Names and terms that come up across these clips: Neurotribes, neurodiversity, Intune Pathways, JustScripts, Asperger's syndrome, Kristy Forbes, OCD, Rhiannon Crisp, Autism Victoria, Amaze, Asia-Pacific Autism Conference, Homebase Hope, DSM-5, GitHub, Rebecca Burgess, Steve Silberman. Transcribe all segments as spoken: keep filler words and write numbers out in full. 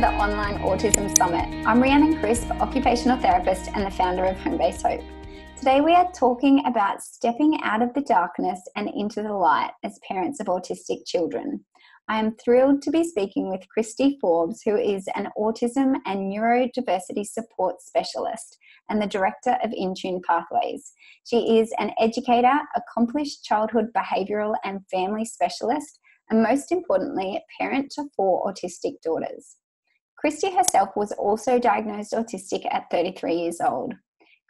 to the online Autism Summit. I'm Rhiannon Crisp, occupational therapist and the founder of Homebase Hope. Today we are talking about stepping out of the darkness and into the light as parents of autistic children. I am thrilled to be speaking with Kristy Forbes, who is an autism and neurodiversity support specialist and the director of Intune Pathways. She is an educator, accomplished childhood behavioural and family specialist, and most importantly, a parent to four autistic daughters. Kristy herself was also diagnosed autistic at thirty-three years old.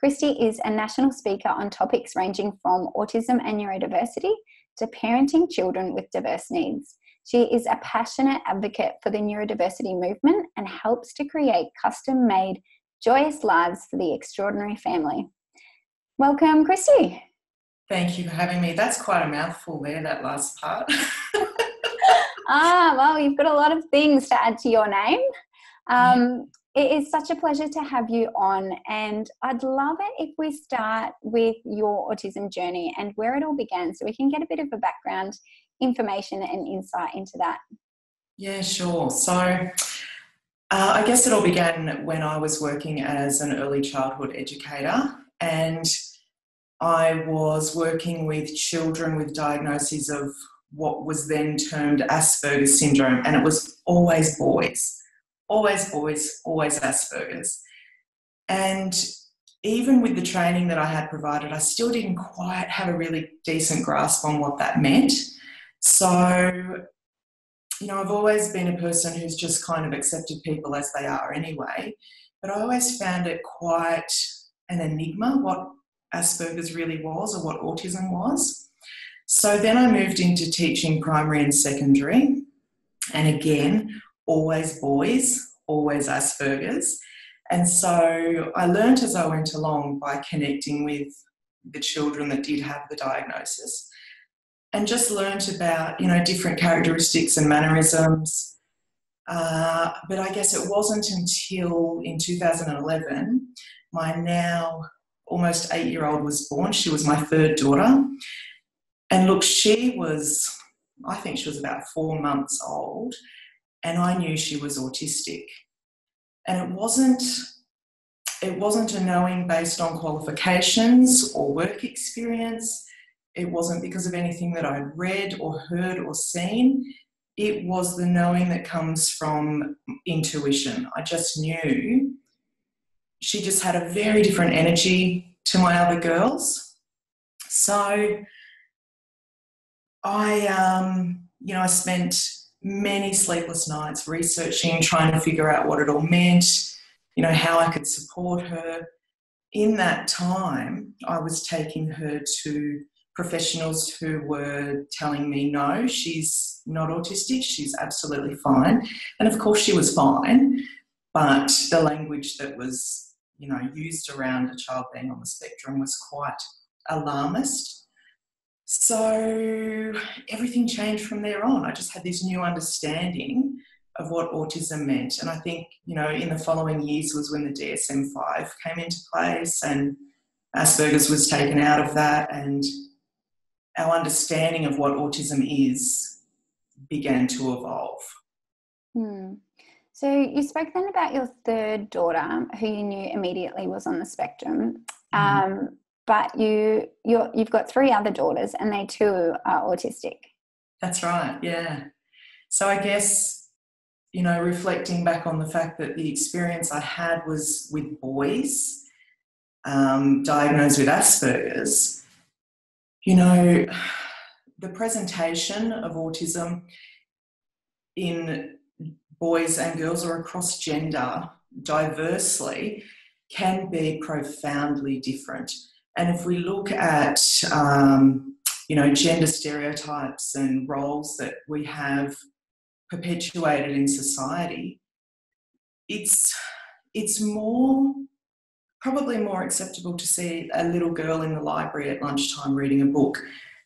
Kristy is a national speaker on topics ranging from autism and neurodiversity to parenting children with diverse needs. She is a passionate advocate for the neurodiversity movement and helps to create custom-made, joyous lives for the extraordinary family. Welcome, Kristy. Thank you for having me. That's quite a mouthful there, that last part. Ah, well, you've got a lot of things to add to your name. Um, it is such a pleasure to have you on, and I'd love it if we start with your autism journey and where it all began so we can get a bit of a background information and insight into that. Yeah, sure. So uh, I guess it all began when I was working as an early childhood educator, and I was working with children with diagnoses of what was then termed Asperger's syndrome, and it was always boys, always boys, always Asperger's. And even with the training that I had provided, I still didn't quite have a really decent grasp on what that meant. So, you know, I've always been a person who's just kind of accepted people as they are anyway, but I always found it quite an enigma what Asperger's really was or what autism was. So then I moved into teaching primary and secondary, and again, always boys, always Asperger's. And so I learnt as I went along by connecting with the children that did have the diagnosis, and just learnt about, you know, different characteristics and mannerisms. Uh, but I guess it wasn't until in two thousand eleven, my now almost eight-year-old was born. She was my third daughter. And look, she was, I think she was about four months old, and I knew she was autistic. And it wasn't, it wasn't a knowing based on qualifications or work experience. It wasn't because of anything that I'd read or heard or seen. It was the knowing that comes from intuition. I just knew she just had a very different energy to my other girls. So I, um, you know, I spent many sleepless nights researching, trying to figure out what it all meant, you know, how I could support her. In that time, I was taking her to professionals who were telling me, no, she's not autistic, she's absolutely fine. And of course she was fine, but the language that was, you know, used around a child being on the spectrum was quite alarmist. So everything changed from there on. I just had this new understanding of what autism meant. And I think, you know, in the following years was when the D S M five came into place and Asperger's was taken out of that, and our understanding of what autism is began to evolve. Hmm. So you spoke then about your third daughter, who you knew immediately was on the spectrum. Mm-hmm. Um, But you, you're, you've got three other daughters, and they too are autistic. That's right, yeah. So I guess, you know, reflecting back on the fact that the experience I had was with boys um, diagnosed with Asperger's, you know, the presentation of autism in boys and girls or across gender diversely can be profoundly different. And if we look at, um, you know, gender stereotypes and roles that we have perpetuated in society, it's, it's more, probably more acceptable to see a little girl in the library at lunchtime reading a book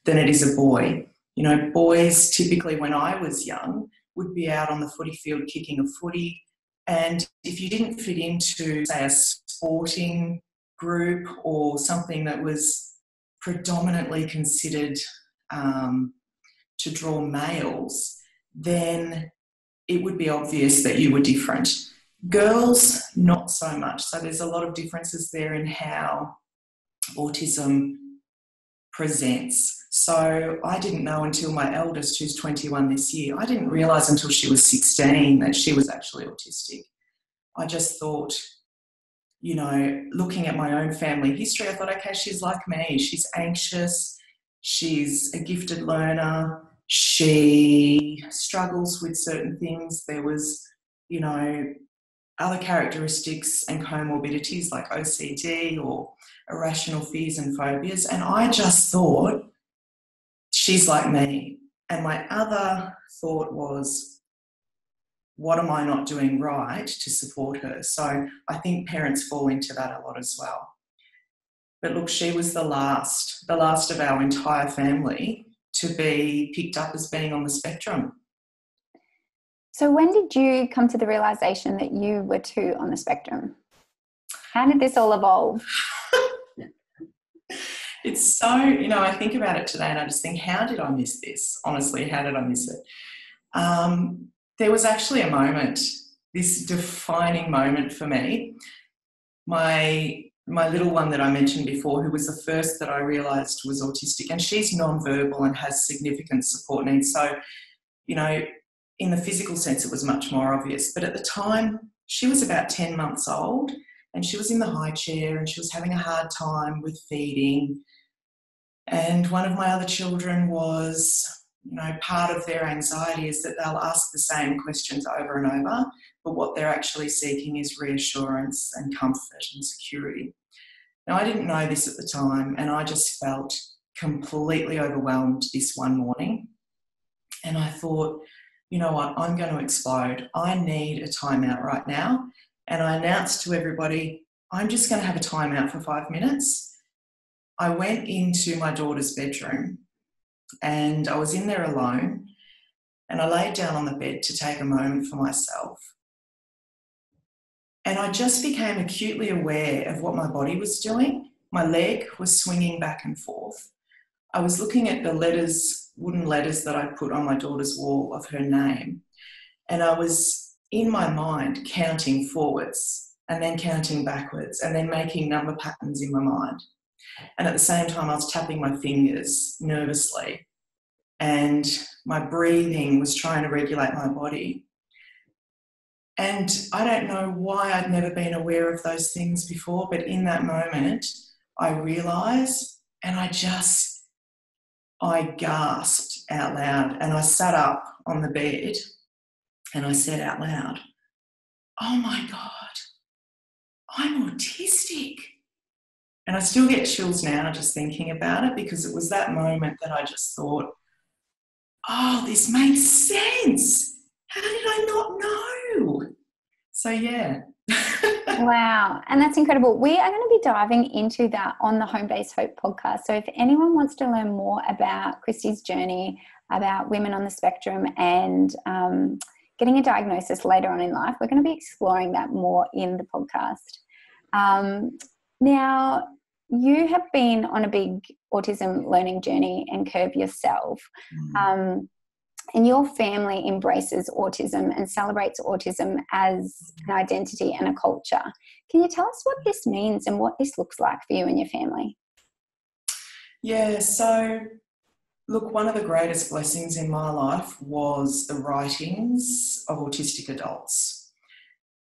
than it is a boy. You know, boys typically when I was young would be out on the footy field kicking a footy, and if you didn't fit into, say, a sporting group or something that was predominantly considered um, to draw males, then it would be obvious that you were different. Girls, not so much. So there's a lot of differences there in how autism presents. So I didn't know until my eldest, who's twenty-one this year, I didn't realise until she was sixteen that she was actually autistic. I just thought, you know, looking at my own family history, I thought, okay, she's like me. She's anxious. She's a gifted learner. She struggles with certain things. There was, you know, other characteristics and comorbidities like O C D or irrational fears and phobias. And I just thought, she's like me. And my other thought was, what am I not doing right to support her? So I think parents fall into that a lot as well. But look, she was the last, the last of our entire family to be picked up as being on the spectrum. So when did you come to the realisation that you were too on the spectrum? How did this all evolve? It's so, you know, I think about it today and I just think, how did I miss this? Honestly, how did I miss it? Um, there was actually a moment, this defining moment for me. My, my little one that I mentioned before, who was the first that I realised was autistic, and she's nonverbal and has significant support needs. So, you know, in the physical sense, it was much more obvious. But at the time, she was about ten months old and she was in the high chair and she was having a hard time with feeding. And one of my other children was, you know, part of their anxiety is that they'll ask the same questions over and over, but what they're actually seeking is reassurance and comfort and security. Now, I didn't know this at the time, and I just felt completely overwhelmed this one morning. And I thought, you know what, I'm going to explode. I need a timeout right now. And I announced to everybody, I'm just going to have a timeout for five minutes. I went into my daughter's bedroom and I was in there alone, and I laid down on the bed to take a moment for myself. And I just became acutely aware of what my body was doing. My leg was swinging back and forth. I was looking at the letters, wooden letters that I put on my daughter's wall of her name. And I was in my mind counting forwards and then counting backwards and then making number patterns in my mind. And at the same time, I was tapping my fingers nervously, and my breathing was trying to regulate my body. And I don't know why I'd never been aware of those things before, but in that moment, I realised, and I just, I gasped out loud, and I sat up on the bed and I said out loud, "Oh my God, I'm autistic." And I still get chills now just thinking about it, because it was that moment that I just thought, oh, this makes sense. How did I not know? So, yeah. Wow. And that's incredible. We are going to be diving into that on the Homebase Hope podcast. So if anyone wants to learn more about Kristy's journey, about women on the spectrum and um, getting a diagnosis later on in life, we're going to be exploring that more in the podcast. Um, now, you have been on a big autism learning journey and curve yourself. Mm. Um, and your family embraces autism and celebrates autism as an identity and a culture. Can you tell us what this means and what this looks like for you and your family? Yeah, so look, one of the greatest blessings in my life was the writings of autistic adults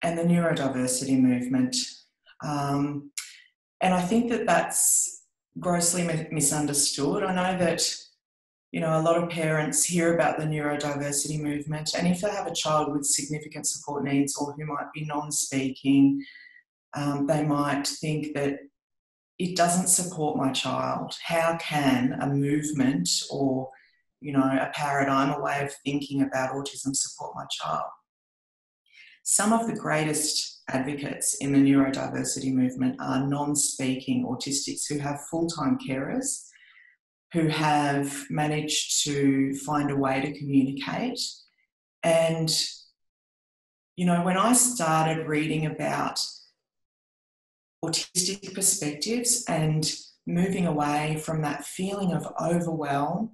and the neurodiversity movement. Um, and I think that that's grossly misunderstood. I know that, you know, a lot of parents hear about the neurodiversity movement, and if they have a child with significant support needs or who might be non-speaking, um, they might think that it doesn't support my child. How can a movement or, you know, a paradigm, a way of thinking about autism support my child? Some of the greatest advocates in the neurodiversity movement are non-speaking autistics who have full-time carers, who have managed to find a way to communicate. And, you know, when I started reading about autistic perspectives and moving away from that feeling of overwhelm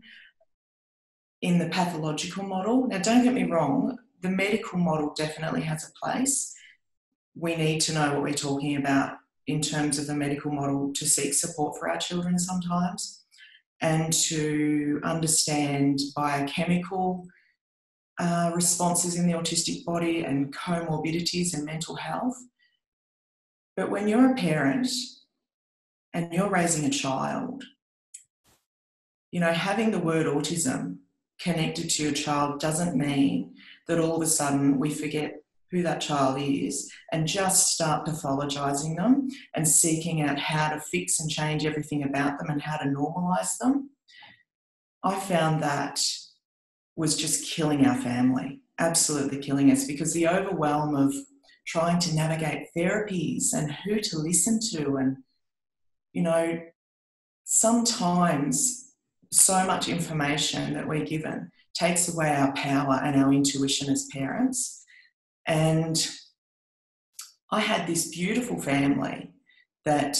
in the pathological model, now don't get me wrong, the medical model definitely has a place. We need to know what we're talking about in terms of the medical model to seek support for our children sometimes, and to understand biochemical uh, responses in the autistic body and comorbidities and mental health. But when you're a parent and you're raising a child, you know, having the word autism connected to your child doesn't mean that all of a sudden we forget who that child is and just start pathologizing them and seeking out how to fix and change everything about them and how to normalize them. I found that was just killing our family, absolutely killing us, because the overwhelm of trying to navigate therapies and who to listen to, and, you know, sometimes so much information that we're given takes away our power and our intuition as parents. And I had this beautiful family that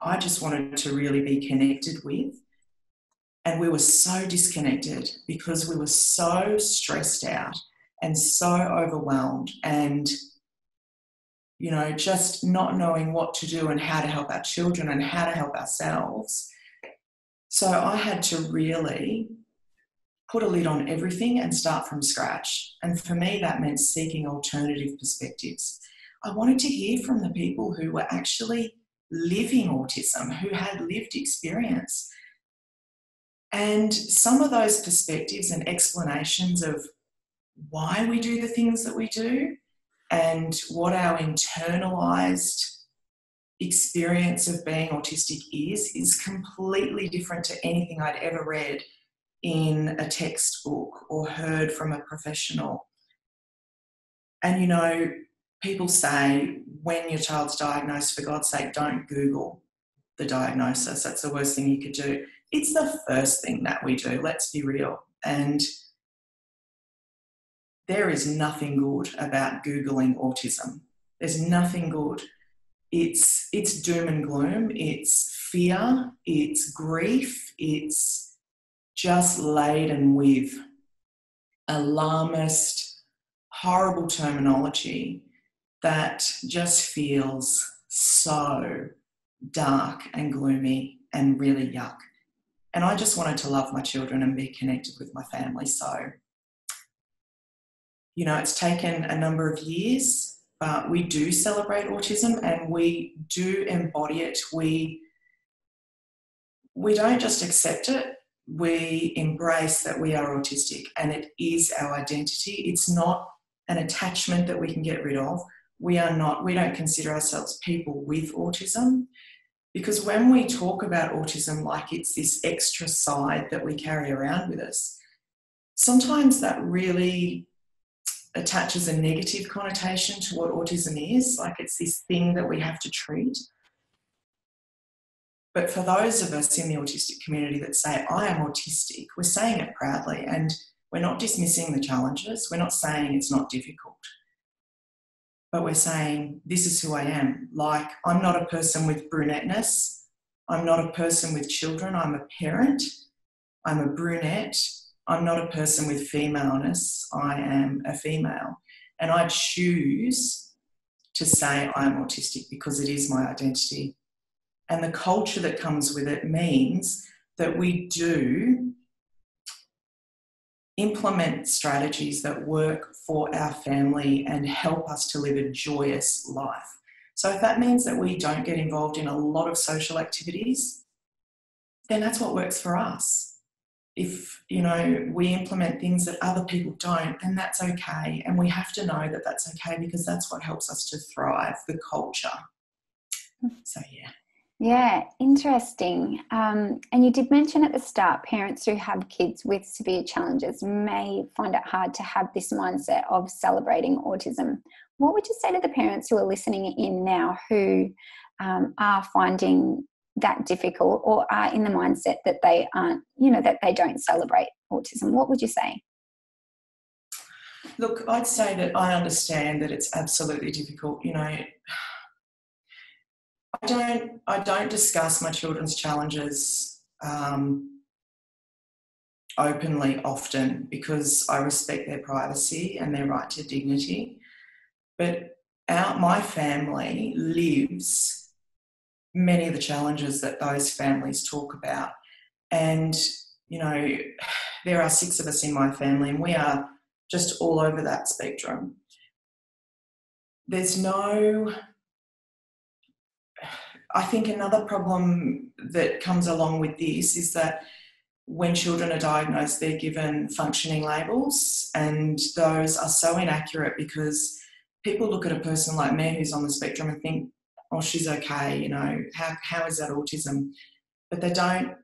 I just wanted to really be connected with. And we were so disconnected because we were so stressed out and so overwhelmed and, you know, just not knowing what to do and how to help our children and how to help ourselves. So I had to really put a lid on everything and start from scratch. And for me, that meant seeking alternative perspectives. I wanted to hear from the people who were actually living autism, who had lived experience. And some of those perspectives and explanations of why we do the things that we do and what our internalized experience of being autistic is, is completely different to anything I'd ever read in a textbook or heard from a professional. And, you know, people say when your child's diagnosed, for God's sake, don't Google the diagnosis. That's the worst thing you could do. It's the first thing that we do, let's be real. And there is nothing good about Googling autism. There's nothing good. It's, it's doom and gloom. It's fear. It's grief. It's just laden with alarmist, horrible terminology that just feels so dark and gloomy and really yuck. And I just wanted to love my children and be connected with my family. So, you know, it's taken a number of years, but we do celebrate autism and we do embody it. We, we don't just accept it. We embrace that we are autistic and it is our identity. It's not an attachment that we can get rid of. We are not, we don't consider ourselves people with autism, because when we talk about autism like it's this extra side that we carry around with us, sometimes that really attaches a negative connotation to what autism is, like it's this thing that we have to treat. But for those of us in the autistic community that say, I am autistic, we're saying it proudly and we're not dismissing the challenges. We're not saying it's not difficult. But we're saying, this is who I am. Like, I'm not a person with brunetteness. I'm not a person with children. I'm a parent. I'm a brunette. I'm not a person with femaleness. I am a female. And I choose to say I'm autistic because it is my identity. And the culture that comes with it means that we do implement strategies that work for our family and help us to live a joyous life. So if that means that we don't get involved in a lot of social activities, then that's what works for us. If, you know, we implement things that other people don't, then that's okay. And we have to know that that's okay, because that's what helps us to thrive, the culture. So, yeah. Yeah, interesting. Um, and you did mention at the start, parents who have kids with severe challenges may find it hard to have this mindset of celebrating autism. What would you say to the parents who are listening in now who um, are finding that difficult or are in the mindset that they aren't, you know, that they don't celebrate autism? What would you say? Look, I'd say that I understand that it's absolutely difficult, you know. I don't, I don't discuss my children's challenges. Um, openly often because I respect their privacy and their right to dignity. But our, my family lives many of the challenges that those families talk about. And, you know, there are six of us in my family and we are just all over that spectrum. There's no... I think another problem that comes along with this is that when children are diagnosed, they're given functioning labels, and those are so inaccurate because people look at a person like me who's on the spectrum and think, oh, she's okay, you know, how, how is that autism? But they don't,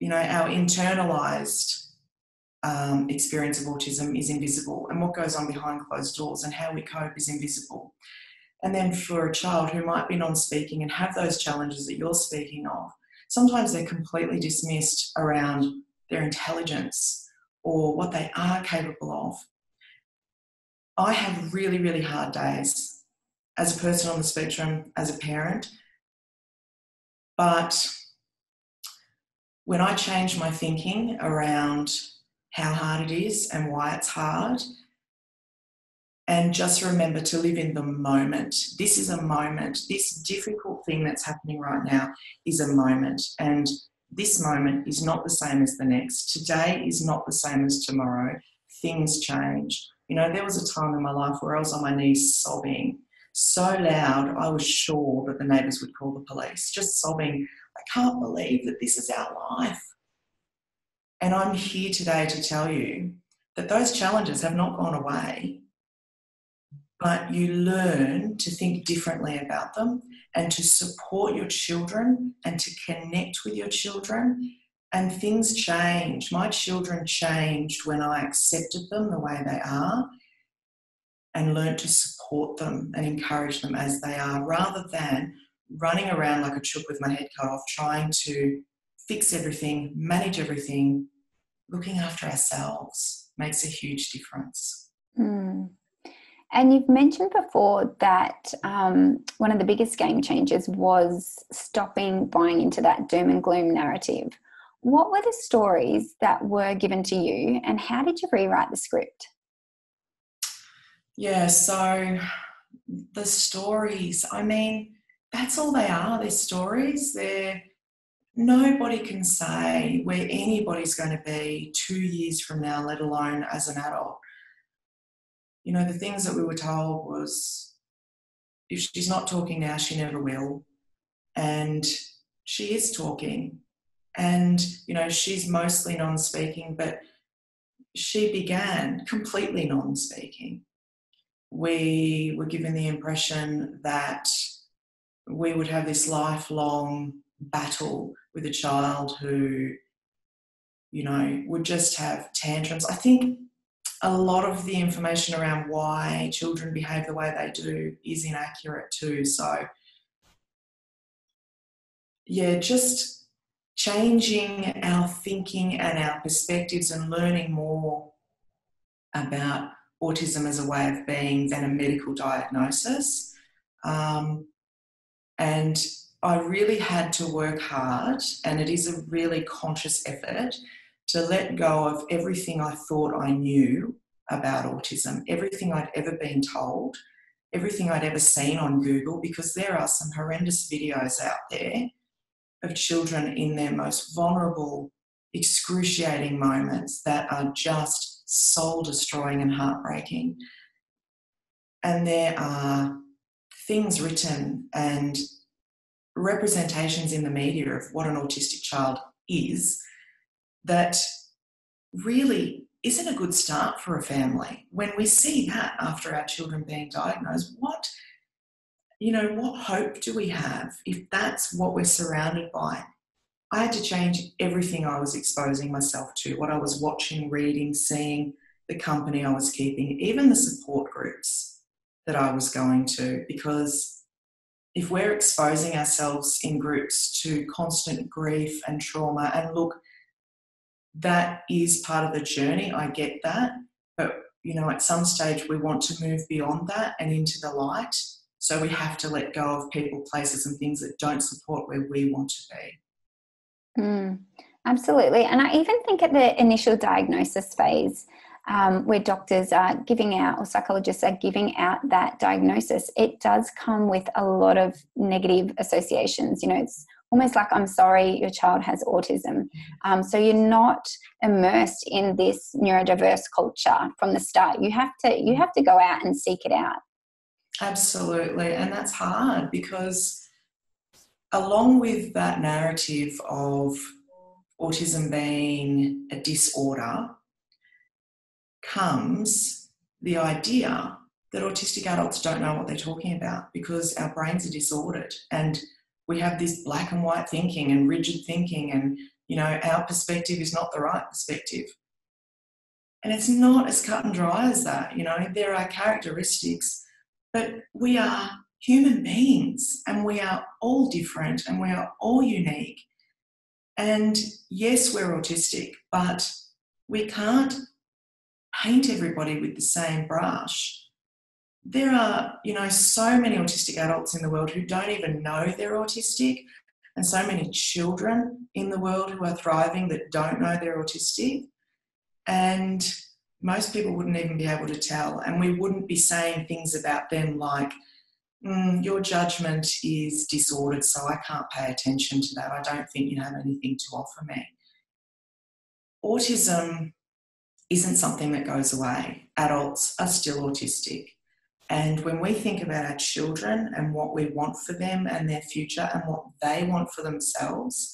you know, our internalised um, experience of autism is invisible, and what goes on behind closed doors and how we cope is invisible. And then for a child who might be non-speaking and have those challenges that you're speaking of, sometimes they're completely dismissed around their intelligence or what they are capable of. I have really, really hard days as a person on the spectrum, as a parent. But when I change my thinking around how hard it is and why it's hard, and just remember to live in the moment. This is a moment. This difficult thing that's happening right now is a moment. And this moment is not the same as the next. Today is not the same as tomorrow. Things change. You know, there was a time in my life where I was on my knees sobbing so loud, I was sure that the neighbours would call the police, just sobbing. I can't believe that this is our life. And I'm here today to tell you that those challenges have not gone away. But you learn to think differently about them and to support your children and to connect with your children. And things change. My children changed when I accepted them the way they are and learned to support them and encourage them as they are, rather than running around like a chook with my head cut off, trying to fix everything, manage everything. Looking after ourselves makes a huge difference. Mm. And you've mentioned before that um, one of the biggest game changers was stopping buying into that doom and gloom narrative. What were the stories that were given to you and how did you rewrite the script? Yeah, so the stories, I mean, that's all they are. They're stories. They're, nobody can say where anybody's going to be two years from now, let alone as an adult. You know, the things that we were told was, if she's not talking now, she never will. And she is talking. And, you know, she's mostly non-speaking, but she began completely non-speaking. We were given the impression that we would have this lifelong battle with a child who, you know, would just have tantrums. I think a lot of the information around why children behave the way they do is inaccurate too. So, yeah, just changing our thinking and our perspectives and learning more about autism as a way of being than a medical diagnosis. Um, and I really had to work hard, and it is a really conscious effort, to let go of everything I thought I knew about autism, everything I'd ever been told, everything I'd ever seen on Google, because there are some horrendous videos out there of children in their most vulnerable, excruciating moments that are just soul-destroying and heartbreaking. And there are things written and representations in the media of what an autistic child is that really isn't a good start for a family. When we see that after our children being diagnosed, what, you know, what hope do we have if that's what we're surrounded by? I had to change everything I was exposing myself to, what I was watching, reading, seeing, the company I was keeping, even the support groups that I was going to, because if we're exposing ourselves in groups to constant grief and trauma, and look, that is part of the journey, I get that. But, you know, at some stage we want to move beyond that and into the light. So we have to let go of people, places and things that don't support where we want to be. Mm. Absolutely. And I even think at the initial diagnosis phase, um, where doctors are giving out or psychologists are giving out that diagnosis, it does come with a lot of negative associations. You know, it's almost like, I'm sorry, your child has autism. Um, so you're not immersed in this neurodiverse culture from the start. You have to, you have to go out and seek it out. Absolutely. And that's hard, because along with that narrative of autism being a disorder comes the idea that autistic adults don't know what they're talking about, because our brains are disordered and we have this black and white thinking and rigid thinking, and, you know, our perspective is not the right perspective. And it's not as cut and dry as that. You know, there are characteristics, but we are human beings and we are all different and we are all unique. And yes, we're autistic, but we can't paint everybody with the same brush. There are, you know, so many autistic adults in the world who don't even know they're autistic, and so many children in the world who are thriving that don't know they're autistic. And most people wouldn't even be able to tell. And we wouldn't be saying things about them like, Mm, your judgment is disordered, so I can't pay attention to that. I don't think you have anything to offer me. Autism isn't something that goes away. Adults are still autistic. And when we think about our children and what we want for them and their future and what they want for themselves,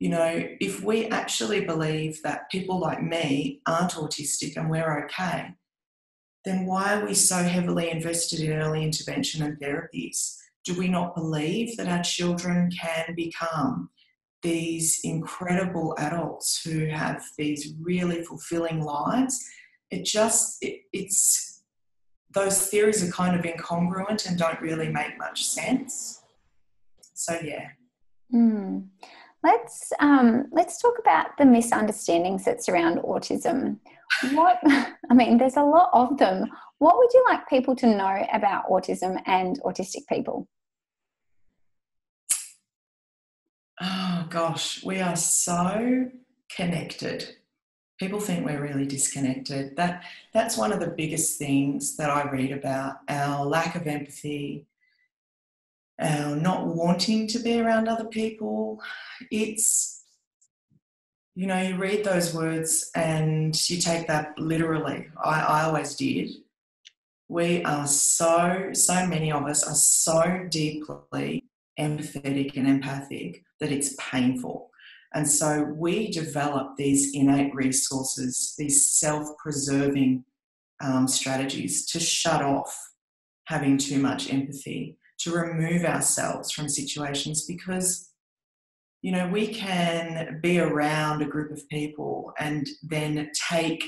you know, if we actually believe that people like me aren't autistic and we're okay, then why are we so heavily invested in early intervention and therapies? Do we not believe that our children can become these incredible adults who have these really fulfilling lives? It just, it, it's, those theories are kind of incongruent and don't really make much sense. So, yeah. Mm. Let's, um, let's talk about the misunderstandings that surround autism. What, I mean, there's a lot of them. What would you like people to know about autism and autistic people? Oh, gosh, we are so connected. People think we're really disconnected. That, that's one of the biggest things that I read about, our lack of empathy, our not wanting to be around other people. It's, you know, you read those words and you take that literally. I, I always did. We are so, so many of us are so deeply empathetic and empathic that it's painful. And so we develop these innate resources, these self-preserving um, strategies to shut off having too much empathy, to remove ourselves from situations, because, you know, we can be around a group of people and then take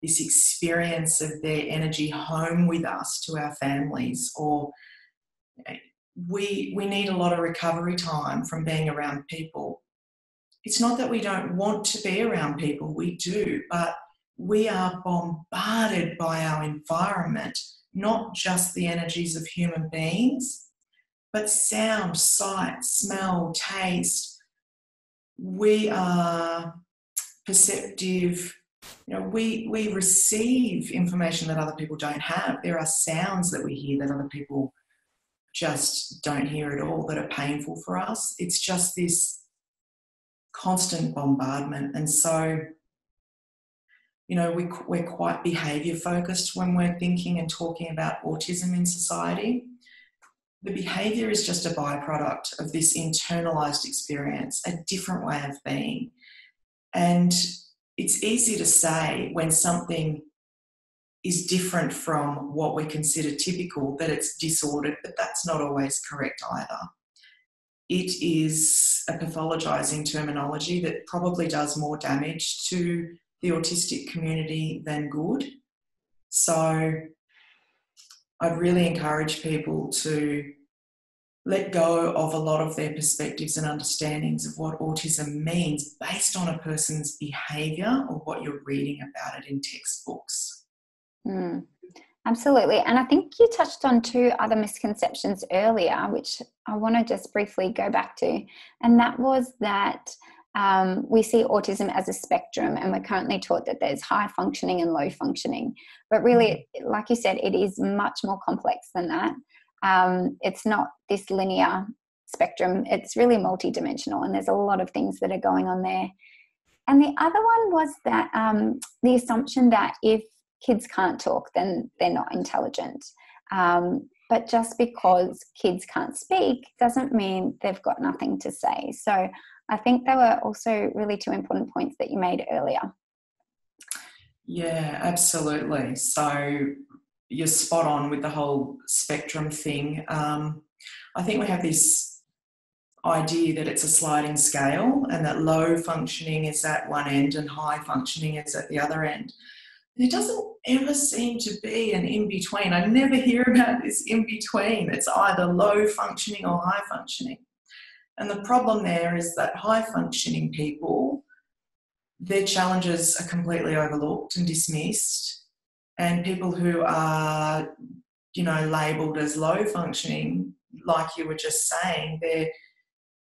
this experience of their energy home with us to our families, or we we need a lot of recovery time from being around people. It's not that we don't want to be around people, we do, but we are bombarded by our environment, not just the energies of human beings, but sound, sight, smell, taste. We are perceptive, you know, we, we receive information that other people don't have. There are sounds that we hear that other people just don't hear at all that are painful for us. It's just this constant bombardment. And so, you know, we, we're quite behaviour focused when we're thinking and talking about autism in society. The behaviour is just a byproduct of this internalised experience, a different way of being. And it's easy to say when something is different from what we consider typical that it's disordered, but that's not always correct either. It is a pathologising terminology that probably does more damage to the autistic community than good. So I'd really encourage people to let go of a lot of their perspectives and understandings of what autism means based on a person's behaviour or what you're reading about it in textbooks. Mm, absolutely. And I think you touched on two other misconceptions earlier, which I want to just briefly go back to. And that was that Um, we see autism as a spectrum, and we're currently taught that there's high functioning and low functioning. But really, like you said, it is much more complex than that. Um, it's not this linear spectrum. It's really multidimensional, and there's a lot of things that are going on there. And the other one was that um, the assumption that if kids can't talk, then they're not intelligent. Um, but just because kids can't speak doesn't mean they've got nothing to say. So I think they were also really two important points that you made earlier. Yeah, absolutely. So you're spot on with the whole spectrum thing. Um, I think we have this idea that it's a sliding scale and that low functioning is at one end and high functioning is at the other end. There doesn't ever seem to be an in-between. I never hear about this in-between. It's either low functioning or high functioning. And the problem there is that high-functioning people, their challenges are completely overlooked and dismissed. And people who are, you know, labelled as low-functioning, like you were just saying, their,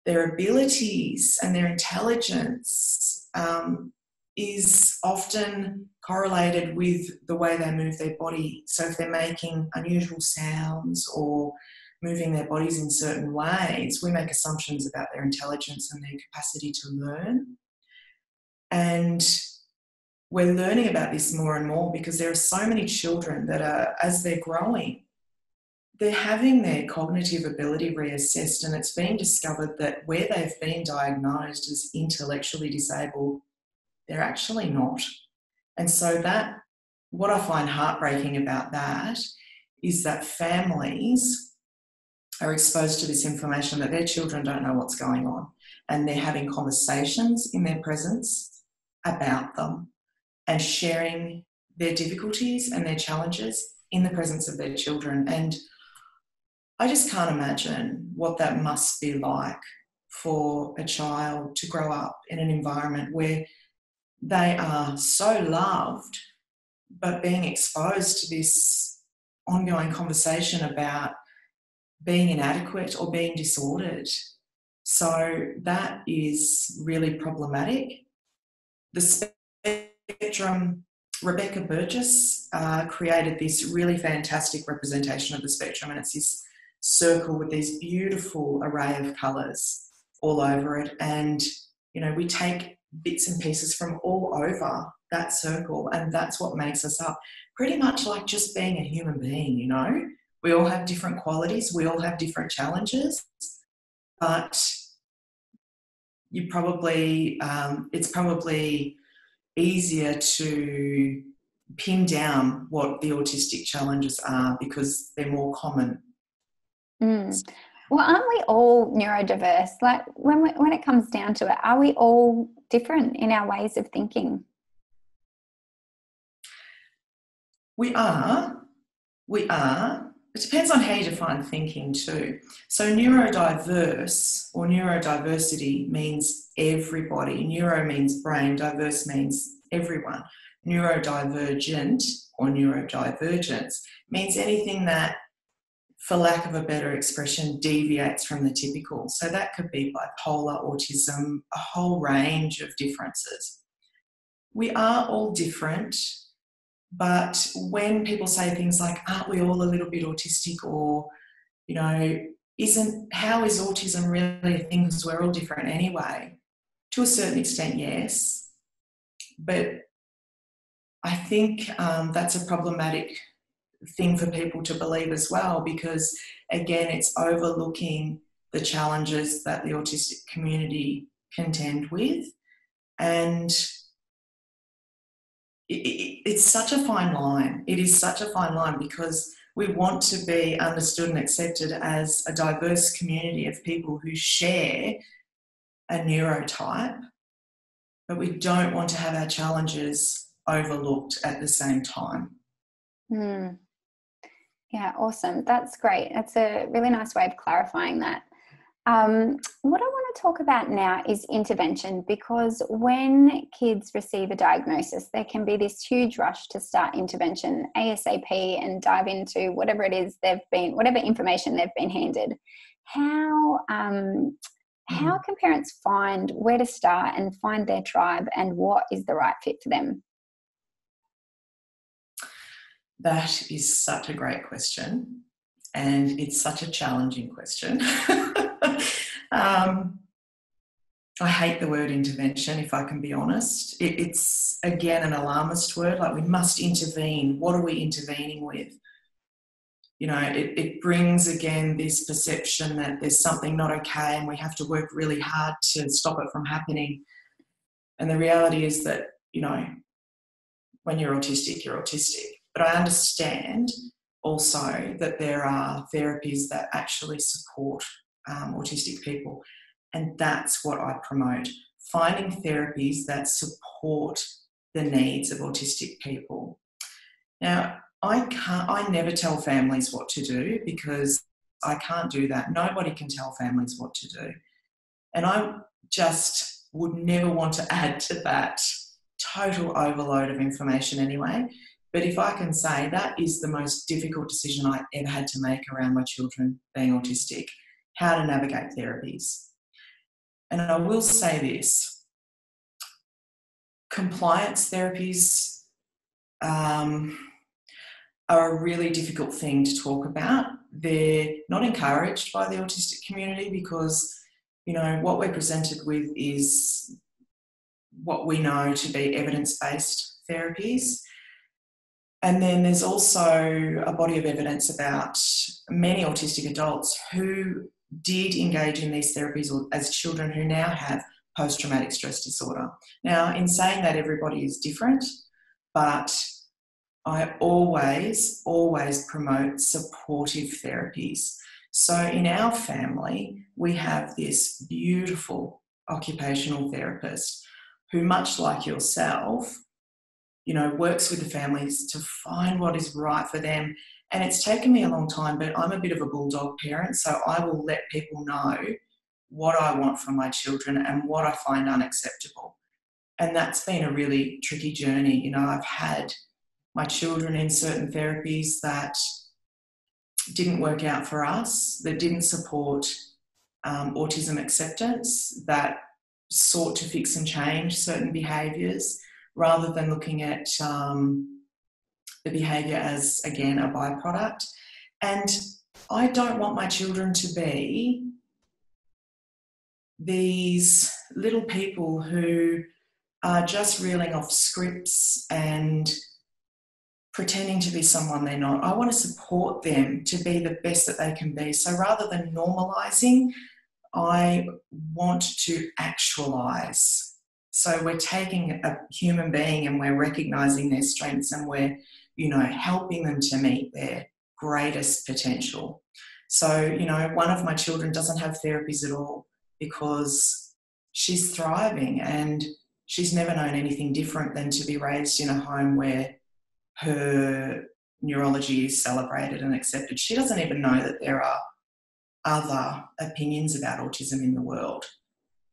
their abilities and their intelligence um, is often correlated with the way they move their body. So if they're making unusual sounds or moving their bodies in certain ways, we make assumptions about their intelligence and their capacity to learn. And we're learning about this more and more because there are so many children that are, as they're growing, they're having their cognitive ability reassessed, and it's being discovered that where they've been diagnosed as intellectually disabled, they're actually not. And so that, what I find heartbreaking about that is that families are exposed to this information that their children don't know what's going on, and they're having conversations in their presence about them and sharing their difficulties and their challenges in the presence of their children. And I just can't imagine what that must be like for a child to grow up in an environment where they are so loved, but being exposed to this ongoing conversation about being inadequate or being disordered. So that is really problematic. The spectrum, Rebecca Burgess uh, created this really fantastic representation of the spectrum, and it's this circle with these beautiful array of colours all over it. And, you know, we take bits and pieces from all over that circle, and that's what makes us up. Pretty much like just being a human being, you know? We all have different qualities. We all have different challenges, but you probably, um, it's probably easier to pin down what the autistic challenges are because they're more common. Mm. Well, aren't we all neurodiverse? Like when we, when it comes down to it, are we all different in our ways of thinking? We are. We are. It depends on how you define thinking too. So neurodiverse or neurodiversity means everybody. Neuro means brain, diverse means everyone. Neurodivergent or neurodivergence means anything that, for lack of a better expression, deviates from the typical. So that could be bipolar, autism, a whole range of differences. We are all different. But when people say things like, aren't we all a little bit autistic, or, you know, isn't, how is autism really a thing because we're all different anyway? To a certain extent, yes. But I think um, that's a problematic thing for people to believe as well, because, again, it's overlooking the challenges that the autistic community contend with. And it's such a fine line. It is such a fine line because we want to be understood and accepted as a diverse community of people who share a neurotype, but we don't want to have our challenges overlooked at the same time. Mm. Yeah, awesome. That's great. That's a really nice way of clarifying that. Um, what I want to talk about now is intervention, because when kids receive a diagnosis, there can be this huge rush to start intervention ASAP and dive into whatever it is they've been, whatever information they've been handed. How um, how can parents find where to start and find their tribe and what is the right fit for them? That is such a great question, and it's such a challenging question. um, I hate the word intervention, if I can be honest. It, it's, again, an alarmist word, like we must intervene. What are we intervening with? You know, it, it brings, again, this perception that there's something not okay and we have to work really hard to stop it from happening. And the reality is that, you know, when you're autistic, you're autistic. But I understand also that there are therapies that actually support um, autistic people. And that's what I promote, finding therapies that support the needs of autistic people. Now, I can't, I never tell families what to do because I can't do that. Nobody can tell families what to do. And I just would never want to add to that total overload of information anyway. But if I can say that is the most difficult decision I ever had to make around my children being autistic, how to navigate therapies. And I will say this, compliance therapies um, are a really difficult thing to talk about. They're not encouraged by the autistic community because, you know, what we're presented with is what we know to be evidence-based therapies. And then there's also a body of evidence about many autistic adults who did engage in these therapies as children who now have post-traumatic stress disorder. Now, in saying that, everybody is different, but I always, always promote supportive therapies. So in our family, we have this beautiful occupational therapist who, much like yourself, you know, works with the families to find what is right for them. And it's taken me a long time, but I'm a bit of a bulldog parent, so I will let people know what I want from my children and what I find unacceptable. And that's been a really tricky journey. You know, I've had my children in certain therapies that didn't work out for us, that didn't support um, autism acceptance, that sought to fix and change certain behaviours rather than looking at um, the behaviour as, again, a byproduct. And I don't want my children to be these little people who are just reeling off scripts and pretending to be someone they're not. I want to support them to be the best that they can be. So rather than normalising, I want to actualise. So we're taking a human being and we're recognising their strengths and we're, you know, helping them to meet their greatest potential. So, you know, one of my children doesn't have therapies at all because she's thriving and she's never known anything different than to be raised in a home where her neurology is celebrated and accepted. She doesn't even know that there are other opinions about autism in the world.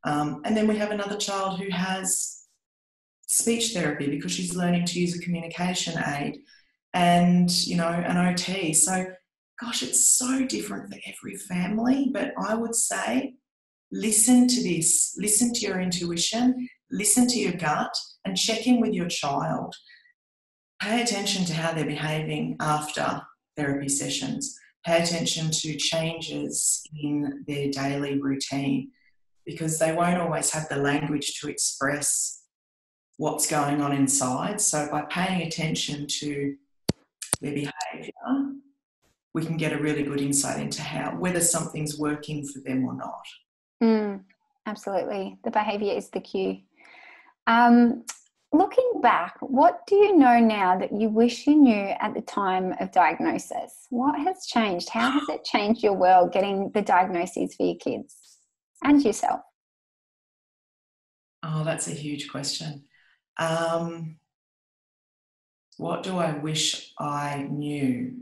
Um, and then we have another child who has speech therapy because she's learning to use a communication aid and, you know, an O T. So, gosh, it's so different for every family. But I would say listen to this, listen to your intuition, listen to your gut and check in with your child. Pay attention to how they're behaving after therapy sessions. Pay attention to changes in their daily routine, because they won't always have the language to express what's going on inside. So by paying attention to their behaviour, we can get a really good insight into how, whether something's working for them or not. Mm, absolutely. The behaviour is the cue. Um, looking back, what do you know now that you wish you knew at the time of diagnosis? What has changed? How has it changed your world getting the diagnoses for your kids? And yourself? Oh, that's a huge question. Um, what do I wish I knew?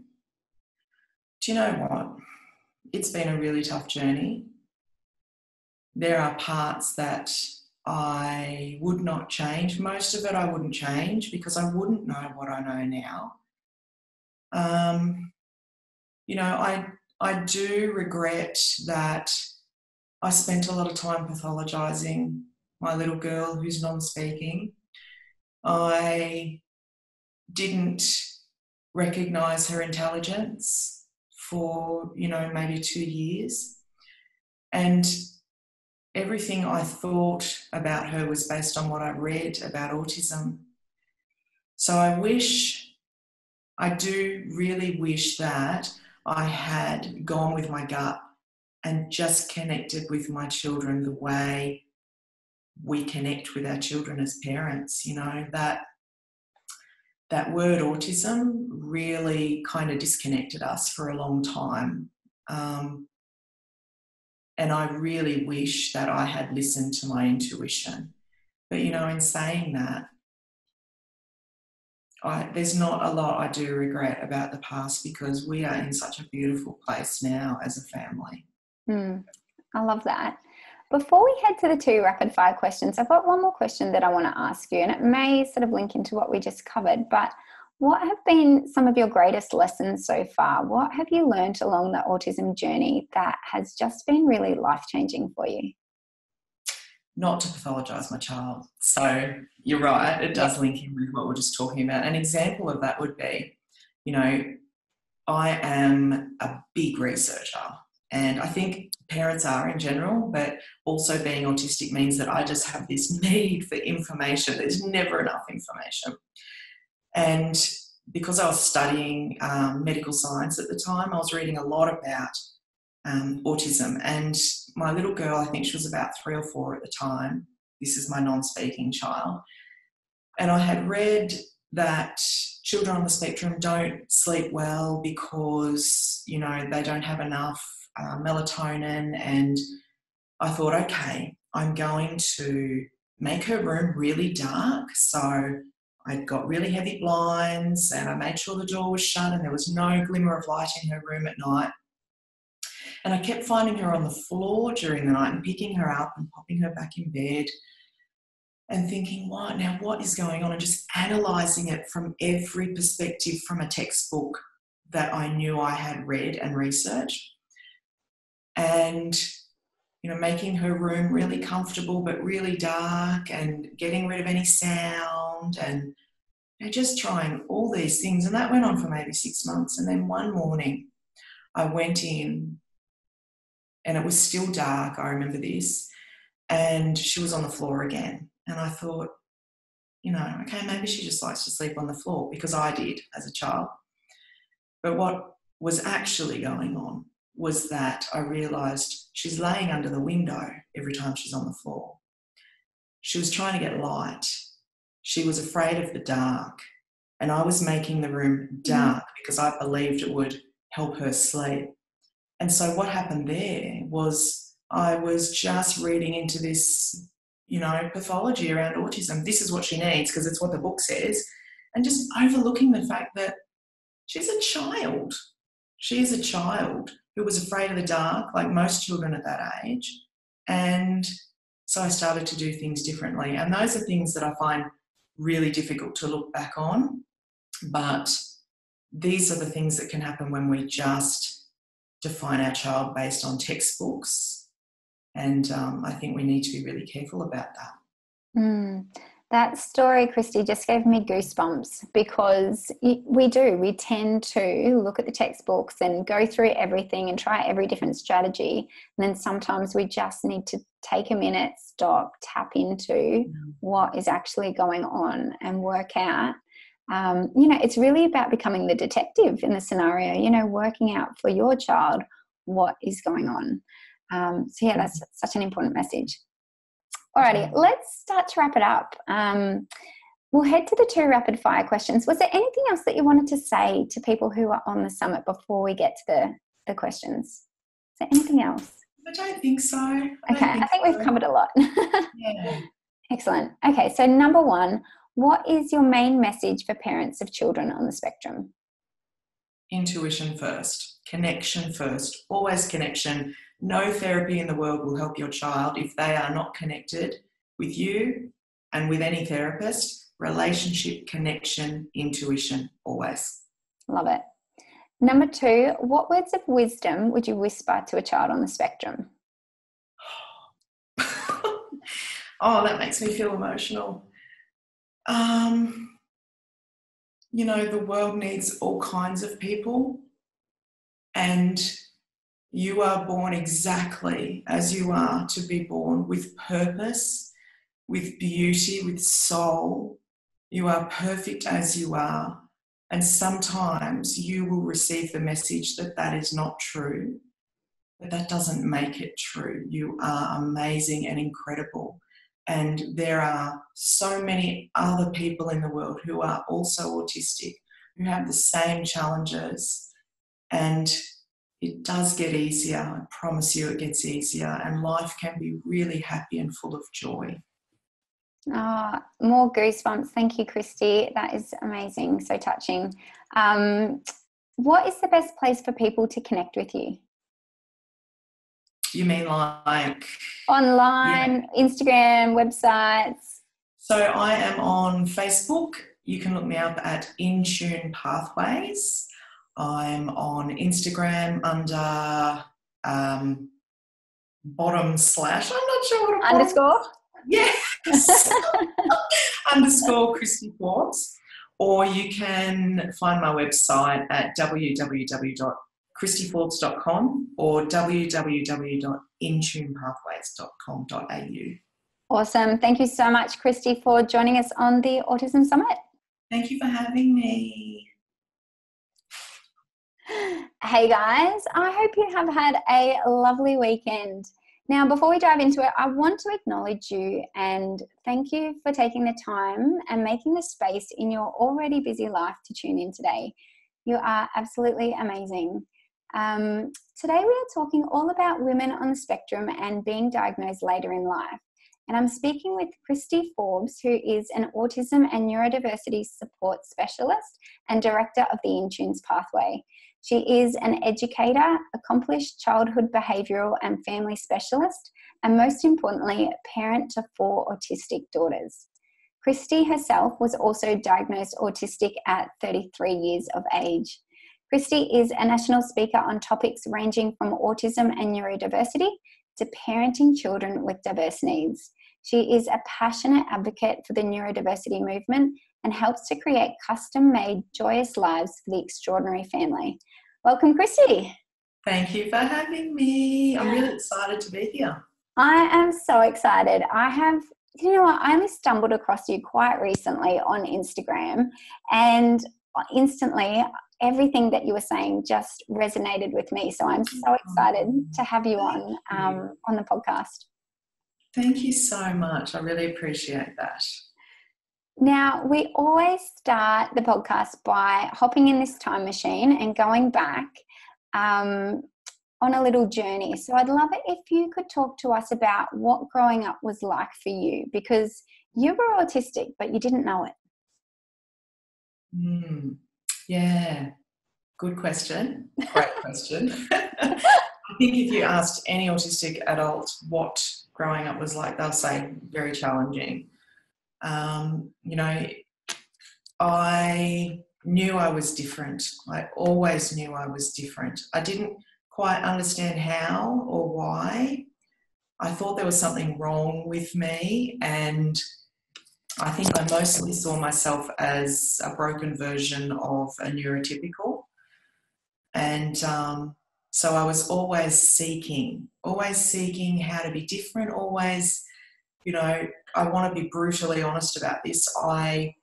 Do you know what? It's been a really tough journey. There are parts that I would not change. Most of it I wouldn't change because I wouldn't know what I know now. Um, you know, I I do regret that I spent a lot of time pathologizing my little girl who's non-speaking. I didn't recognize her intelligence for, you know, maybe two years. And everything I thought about her was based on what I read about autism. So I wish, I do really wish that I had gone with my gut and just connected with my children the way we connect with our children as parents. You know, that that word autism really kind of disconnected us for a long time. Um, and I really wish that I had listened to my intuition. But, you know, in saying that, I, there's not a lot I do regret about the past, because we are in such a beautiful place now as a family. Mm, I love that. Before we head to the two rapid fire questions, I've got one more question that I want to ask you, and it may sort of link into what we just covered, but what have been some of your greatest lessons so far? What have you learned along the autism journey that has just been really life-changing for you? Not to pathologise my child. So you're right, it does link in with what we're just talking about. An example of that would be, you know, I am a big researcher, and I think parents are in general, but also being autistic means that I just have this need for information. There's never enough information. And because I was studying um, medical science at the time, I was reading a lot about Um, autism, and my little girl, I think she was about three or four at the time, this is my non-speaking child, and I had read that children on the spectrum don't sleep well because, you know, they don't have enough uh, melatonin, and I thought, okay, I'm going to make her room really dark. So I got really heavy blinds, and I made sure the door was shut and there was no glimmer of light in her room at night. And I kept finding her on the floor during the night and picking her up and popping her back in bed and thinking, what, now what is going on? And just analysing it from every perspective from a textbook that I knew I had read and researched. And, you know, making her room really comfortable but really dark, and getting rid of any sound, and, you know, just trying all these things. And that went on for maybe six months. And then one morning I went in, and it was still dark, I remember this, and she was on the floor again. And I thought, you know, okay, maybe she just likes to sleep on the floor, because I did as a child. But what was actually going on was that I realised she's laying under the window every time she's on the floor. She was trying to get light. She was afraid of the dark. And I was making the room dark because I believed it would help her sleep. And so what happened there was I was just reading into this, you know, pathology around autism. This is what she needs because it's what the book says. And just overlooking the fact that she's a child. She is a child who was afraid of the dark, like most children at that age. And so I started to do things differently. And those are things that I find really difficult to look back on. But these are the things that can happen when we just define our child based on textbooks, and um, I think we need to be really careful about that. Mm. That story, Kristy, just gave me goosebumps, because we do, we tend to look at the textbooks and go through everything and try every different strategy, and then sometimes we just need to take a minute, stop, tap into mm. what is actually going on and work out. Um, you know, it's really about becoming the detective in the scenario, you know, working out for your child what is going on. Um, so, yeah, that's such an important message. Alrighty, let's start to wrap it up. Um, we'll head to the two rapid fire questions. Was there anything else that you wanted to say to people who are on the summit before we get to the, the questions? Is there anything else? I don't think so. I okay, think I think so. We've covered a lot. Yeah. Excellent. Okay, so number one, what is your main message for parents of children on the spectrum? Intuition first, connection first, always connection. No therapy in the world will help your child if they are not connected with you and with any therapist. Relationship, connection, intuition, always. Love it. Number two, what words of wisdom would you whisper to a child on the spectrum? Oh, that makes me feel emotional. Um, you know, the world needs all kinds of people, and you are born exactly as you are to be born, with purpose, with beauty, with soul. You are perfect as you are. And sometimes you will receive the message that that is not true, but that doesn't make it true. You are amazing and incredible. And there are so many other people in the world who are also autistic, who have the same challenges. And it does get easier. I promise you it gets easier. And life can be really happy and full of joy. Ah, oh, more goosebumps. Thank you, Kristy. That is amazing. So touching. Um, what is the best place for people to connect with you? You mean like? Online, yeah. Instagram, websites. So I am on Facebook. You can look me up at Intune Pathways. I'm on Instagram under um, bottom slash, I'm not sure what it was. Underscore? Yes. Underscore Kristy Forbes. Or you can find my website at w w w dot kristy forbes dot com or w w w dot intune pathways dot com dot a u. Awesome. Thank you so much, Kristy, for joining us on the Autism Summit. Thank you for having me. Hey guys, I hope you have had a lovely weekend. Now, before we dive into it, I want to acknowledge you and thank you for taking the time and making the space in your already busy life to tune in today. You are absolutely amazing. Um, today we are talking all about women on the spectrum and being diagnosed later in life. And I'm speaking with Kristy Forbes, who is an autism and neurodiversity support specialist and director of the Intunes Pathway. She is an educator, accomplished childhood behavioural and family specialist, and most importantly, parent to four autistic daughters. Kristy herself was also diagnosed autistic at thirty-three years of age. Kristy is a national speaker on topics ranging from autism and neurodiversity to parenting children with diverse needs. She is a passionate advocate for the neurodiversity movement and helps to create custom-made joyous lives for the extraordinary family. Welcome, Kristy. Thank you for having me. I'm really excited to be here. I am so excited. I have, you know what, I only stumbled across you quite recently on Instagram, and instantly everything that you were saying just resonated with me. So I'm so excited to have you on um, on the podcast. Thank you so much. I really appreciate that. Now, we always start the podcast by hopping in this time machine and going back um, on a little journey. So I'd love it if you could talk to us about what growing up was like for you, because you were autistic, but you didn't know it. Mm, yeah, good question. Great question. I think if you asked any autistic adult what growing up was like, they'll say very challenging. Um, you know, I knew I was different. I always knew I was different. I didn't quite understand how or why. I thought there was something wrong with me, and I think I mostly saw myself as a broken version of a neurotypical. And um, so I was always seeking, always seeking how to be different, always, you know, I want to be brutally honest about this. I,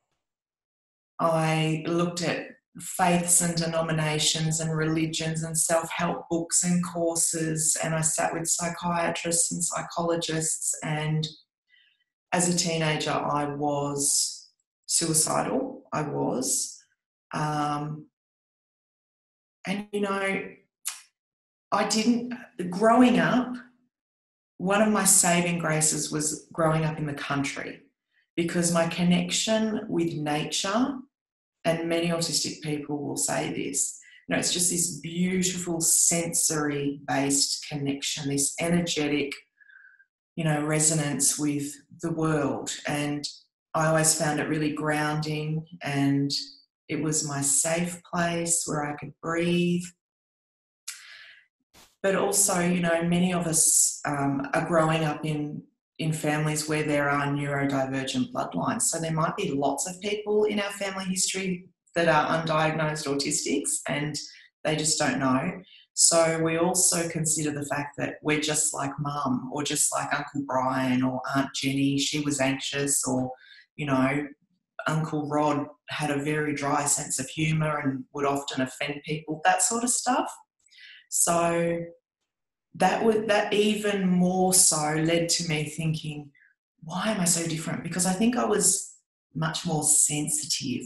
I looked at faiths and denominations and religions and self-help books and courses, and I sat with psychiatrists and psychologists, and as a teenager I was suicidal. I was. Um, and, you know, I didn't, growing up, one of my saving graces was growing up in the country, because my connection with nature, and many autistic people will say this, you know, it's just this beautiful sensory-based connection, this energetic, you know, resonance with the world. And I always found it really grounding, and it was my safe place where I could breathe. But also, you know, many of us um, are growing up in in families where there are neurodivergent bloodlines. So there might be lots of people in our family history that are undiagnosed autistics and they just don't know. So we also consider the fact that we're just like mum or just like Uncle Brian or Aunt Jenny, she was anxious, or, you know, Uncle Rod had a very dry sense of humour and would often offend people, that sort of stuff. So that would, that even more so led to me thinking, why am I so different? Because I think I was much more sensitive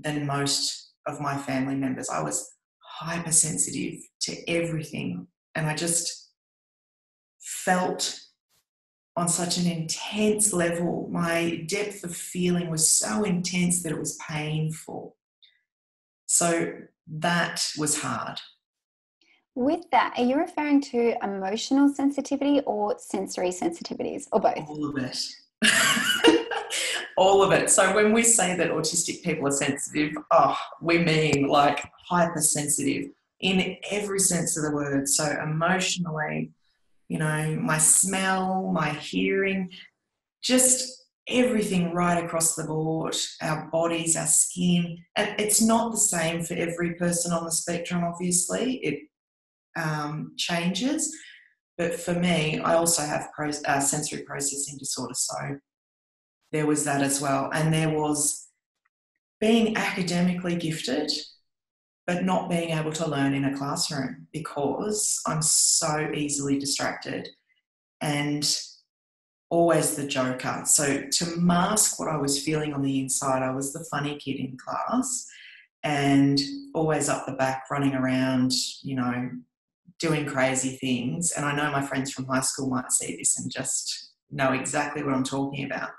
than most of my family members. I was hypersensitive to everything, and I just felt on such an intense level. My depth of feeling was so intense that it was painful. So that was hard. With that, are you referring to emotional sensitivity or sensory sensitivities, or both? All of it. All of it. So when we say that autistic people are sensitive, oh, we mean like hypersensitive in every sense of the word. So emotionally, you know, my smell, my hearing, just everything right across the board, our bodies, our skin. And it's not the same for every person on the spectrum, obviously. It um, changes. But for me, I also have pro- uh, sensory processing disorder, so there was that as well. And there was being academically gifted but not being able to learn in a classroom because I'm so easily distracted and always the joker. So to mask what I was feeling on the inside, I was the funny kid in class and always up the back running around, you know, doing crazy things. And I know my friends from high school might see this and just know exactly what I'm talking about.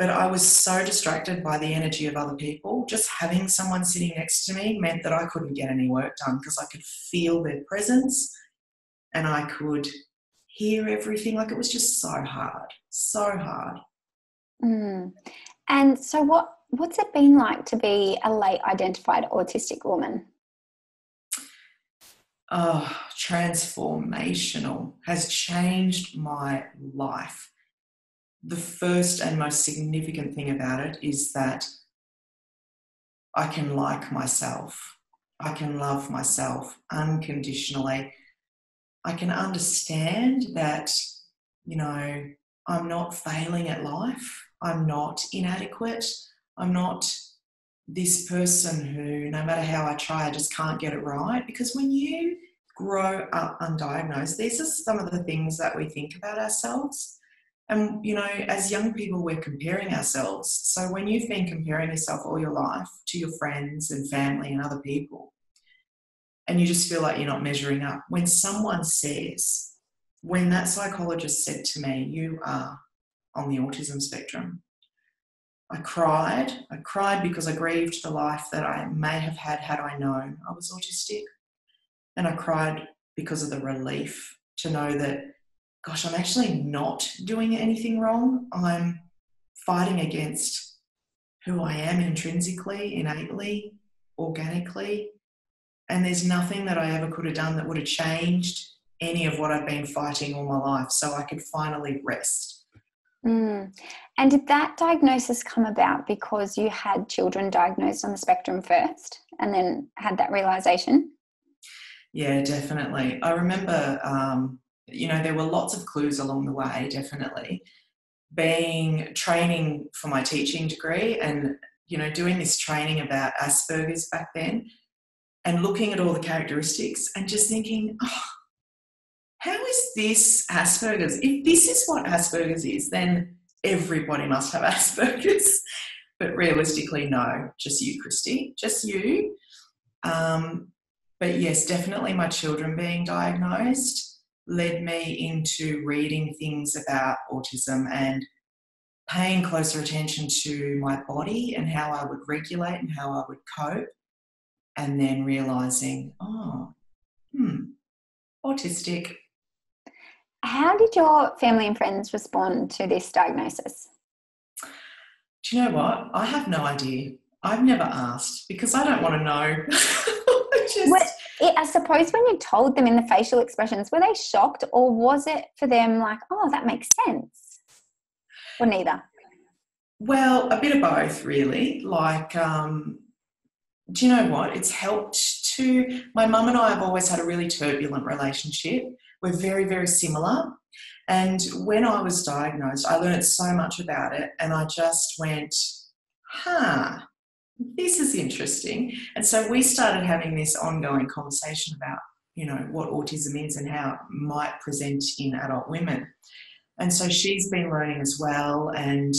But I was so distracted by the energy of other people. Just having someone sitting next to me meant that I couldn't get any work done because I could feel their presence and I could hear everything. Like, it was just so hard, so hard. Mm. And so what, what's it been like to be a late identified autistic woman? Oh, transformational. Has changed my life. The first and most significant thing about it is that I can like myself. I can love myself unconditionally. I can understand that, you know, I'm not failing at life. I'm not inadequate. I'm not this person who, no matter how I try, I just can't get it right. Because when you grow up undiagnosed, these are some of the things that we think about ourselves. And, you know, as young people, we're comparing ourselves. So when you've been comparing yourself all your life to your friends and family and other people, and you just feel like you're not measuring up, when someone says, when that psychologist said to me, you are on the autism spectrum, I cried. I cried because I grieved the life that I may have had had I known I was autistic. And I cried because of the relief to know that, gosh, I'm actually not doing anything wrong. I'm fighting against who I am intrinsically, innately, organically. And there's nothing that I ever could have done that would have changed any of what I've been fighting all my life. So I could finally rest. Mm. And did that diagnosis come about because you had children diagnosed on the spectrum first and then had that realisation? Yeah, definitely. I remember... Um, You know, there were lots of clues along the way, definitely. Being training for my teaching degree and, you know, doing this training about Asperger's back then and looking at all the characteristics and just thinking, oh, how is this Asperger's? If this is what Asperger's is, then everybody must have Asperger's. But realistically, no, just you, Kristy, just you. Um, but yes, definitely my children being diagnosed led me into reading things about autism and paying closer attention to my body and how I would regulate and how I would cope, and then realising, oh, hmm, autistic. How did your family and friends respond to this diagnosis? Do you know what? I have no idea. I've never asked because I don't want to know. Just... It, I suppose when you told them in the facial expressions, were they shocked, or was it for them like, oh, that makes sense, or neither? Well, a bit of both, really. Like, um, do you know what? It's helped to, my mum and I have always had a really turbulent relationship. We're very, very similar. And when I was diagnosed, I learned so much about it, and I just went, huh, this is interesting. And so we started having this ongoing conversation about, you know, what autism is and how it might present in adult women. And so she's been learning as well, and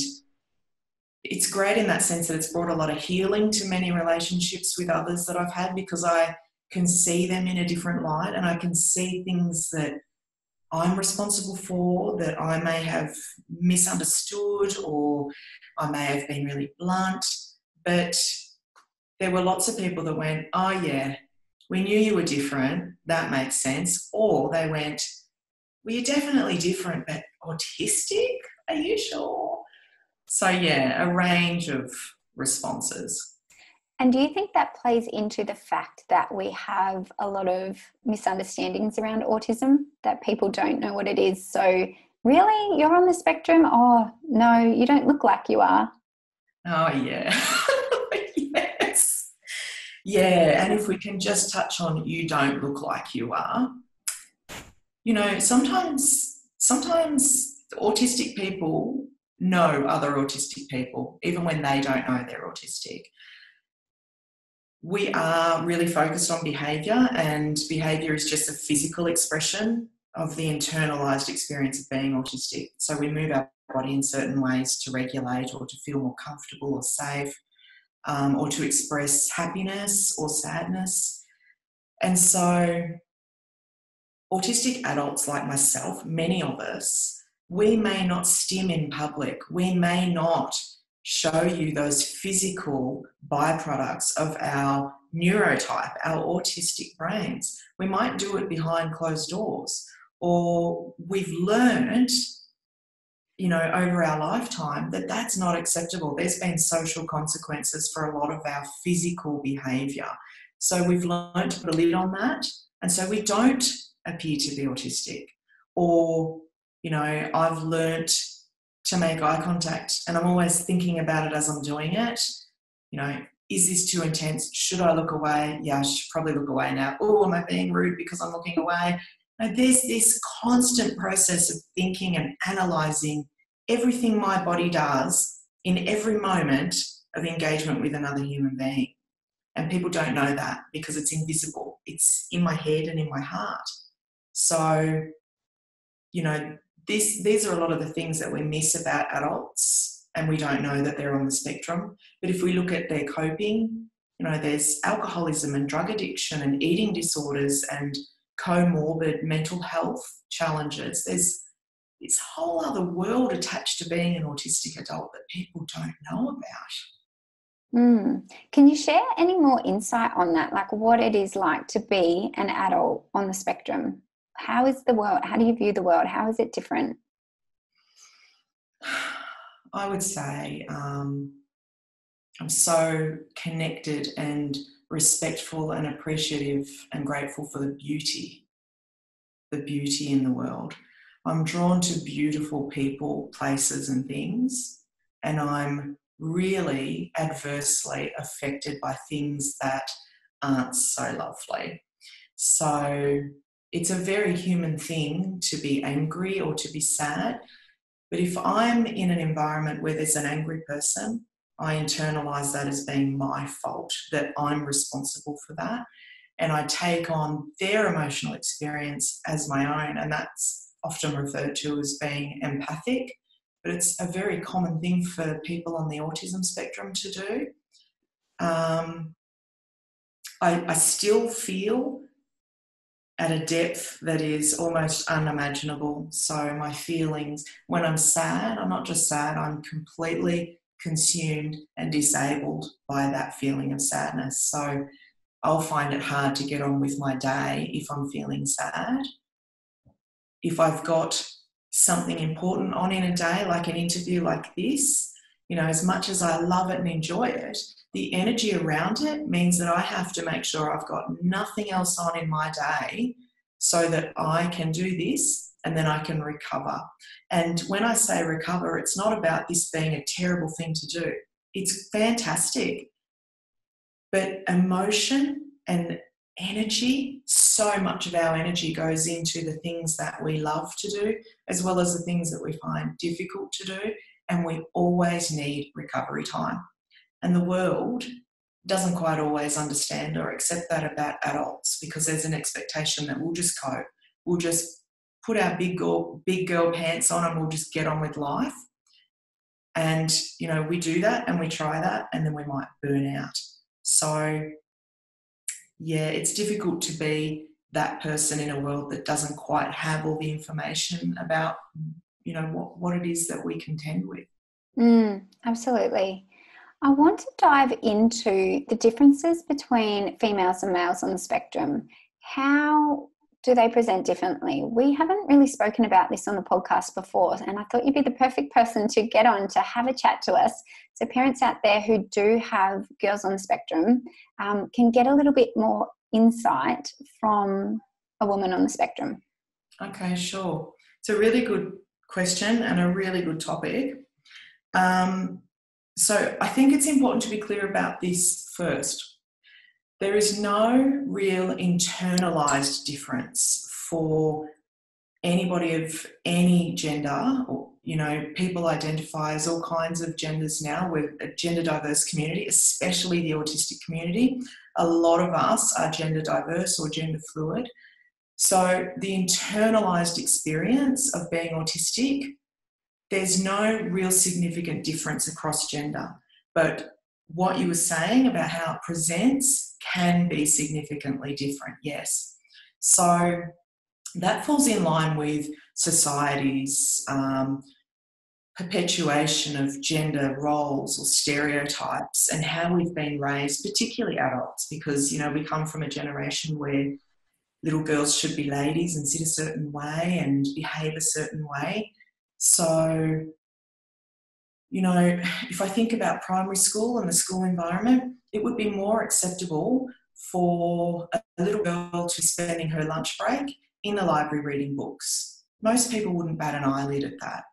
it's great in that sense that it's brought a lot of healing to many relationships with others that I've had, because I can see them in a different light, and I can see things that I'm responsible for, that I may have misunderstood, or I may have been really blunt. But there were lots of people that went, oh yeah, we knew you were different, that makes sense. Or they went, well, you're definitely different, but autistic? Are you sure? So yeah, a range of responses. And do you think that plays into the fact that we have a lot of misunderstandings around autism, that people don't know what it is? So really, you're on the spectrum? Oh, no, you don't look like you are. Oh, yeah. Yes. Yeah, and if we can just touch on you don't look like you are. You know, sometimes, sometimes autistic people know other autistic people, even when they don't know they're autistic. We are really focused on behaviour, and behaviour is just a physical expression of the internalised experience of being autistic. So we move our body in certain ways to regulate, or to feel more comfortable or safe, um, or to express happiness or sadness. And so autistic adults like myself, many of us, we may not stim in public. We may not show you those physical byproducts of our neurotype, our autistic brains. We might do it behind closed doors, or we've learned, you know, over our lifetime that that's not acceptable. There's been social consequences for a lot of our physical behaviour. So we've learned to put a lid on that, and so we don't appear to be autistic. Or, you know, I've learnt to make eye contact, and I'm always thinking about it as I'm doing it. You know, is this too intense? Should I look away? Yeah, I should probably look away now. Oh, am I being rude because I'm looking away? Now, there's this constant process of thinking and analysing everything my body does in every moment of engagement with another human being. And people don't know that because it's invisible. It's in my head and in my heart. So, you know, this, these are a lot of the things that we miss about adults, and we don't know that they're on the spectrum. But if we look at their coping, you know, there's alcoholism and drug addiction and eating disorders and comorbid mental health challenges. There's this whole other world attached to being an autistic adult that people don't know about. Mm. Can you share any more insight on that, like what it is like to be an adult on the spectrum? How is the world? How do you view the world? How is it different? I would say um, I'm so connected and respectful and appreciative and grateful for the beauty, the beauty in the world. I'm drawn to beautiful people, places and things, and I'm really adversely affected by things that aren't so lovely. So it's a very human thing to be angry or to be sad. But if I'm in an environment where there's an angry person, I internalise that as being my fault, that I'm responsible for that. And I take on their emotional experience as my own. And that's often referred to as being empathic. But it's a very common thing for people on the autism spectrum to do. Um, I, I still feel at a depth that is almost unimaginable. So my feelings, when I'm sad, I'm not just sad, I'm completely consumed and disabled by that feeling of sadness. So I'll find it hard to get on with my day if I'm feeling sad. If I've got something important on in a day, like an interview like this, You know, as much as I love it and enjoy it, the energy around it means that I have to make sure I've got nothing else on in my day so that I can do this and then I can recover. And when I say recover, it's not about this being a terrible thing to do. It's fantastic. But emotion and energy, so much of our energy goes into the things that we love to do as well as the things that we find difficult to do. And we always need recovery time. And the world doesn't quite always understand or accept that about adults, because there's an expectation that we'll just cope. We'll just put our big girl, big girl pants on and we'll just get on with life. And, you know, we do that and we try that and then we might burn out. So, yeah, it's difficult to be that person in a world that doesn't quite have all the information about, you know, what, what it is that we contend with. Mm, absolutely. I want to dive into the differences between females and males on the spectrum. How do they present differently? We haven't really spoken about this on the podcast before, and I thought you'd be the perfect person to get on to have a chat to us. So parents out there who do have girls on the spectrum um, can get a little bit more insight from a woman on the spectrum. Okay, sure. It's a really good question and a really good topic. Um, so I think it's important to be clear about this first. There is no real internalised difference for anybody of any gender. Or, you know, people identify as all kinds of genders now. We're a gender diverse community, especially the autistic community. A lot of us are gender diverse or gender fluid. So the internalised experience of being autistic, there's no real significant difference across gender. But what you were saying about how it presents can be significantly different, yes. So that falls in line with society's um, perpetuation of gender roles or stereotypes and how we've been raised, particularly adults, because, you know, we come from a generation where little girls should be ladies and sit a certain way and behave a certain way. So, you know, if I think about primary school and the school environment, it would be more acceptable for a little girl to be spending her lunch break in the library reading books. Most people wouldn't bat an eyelid at that,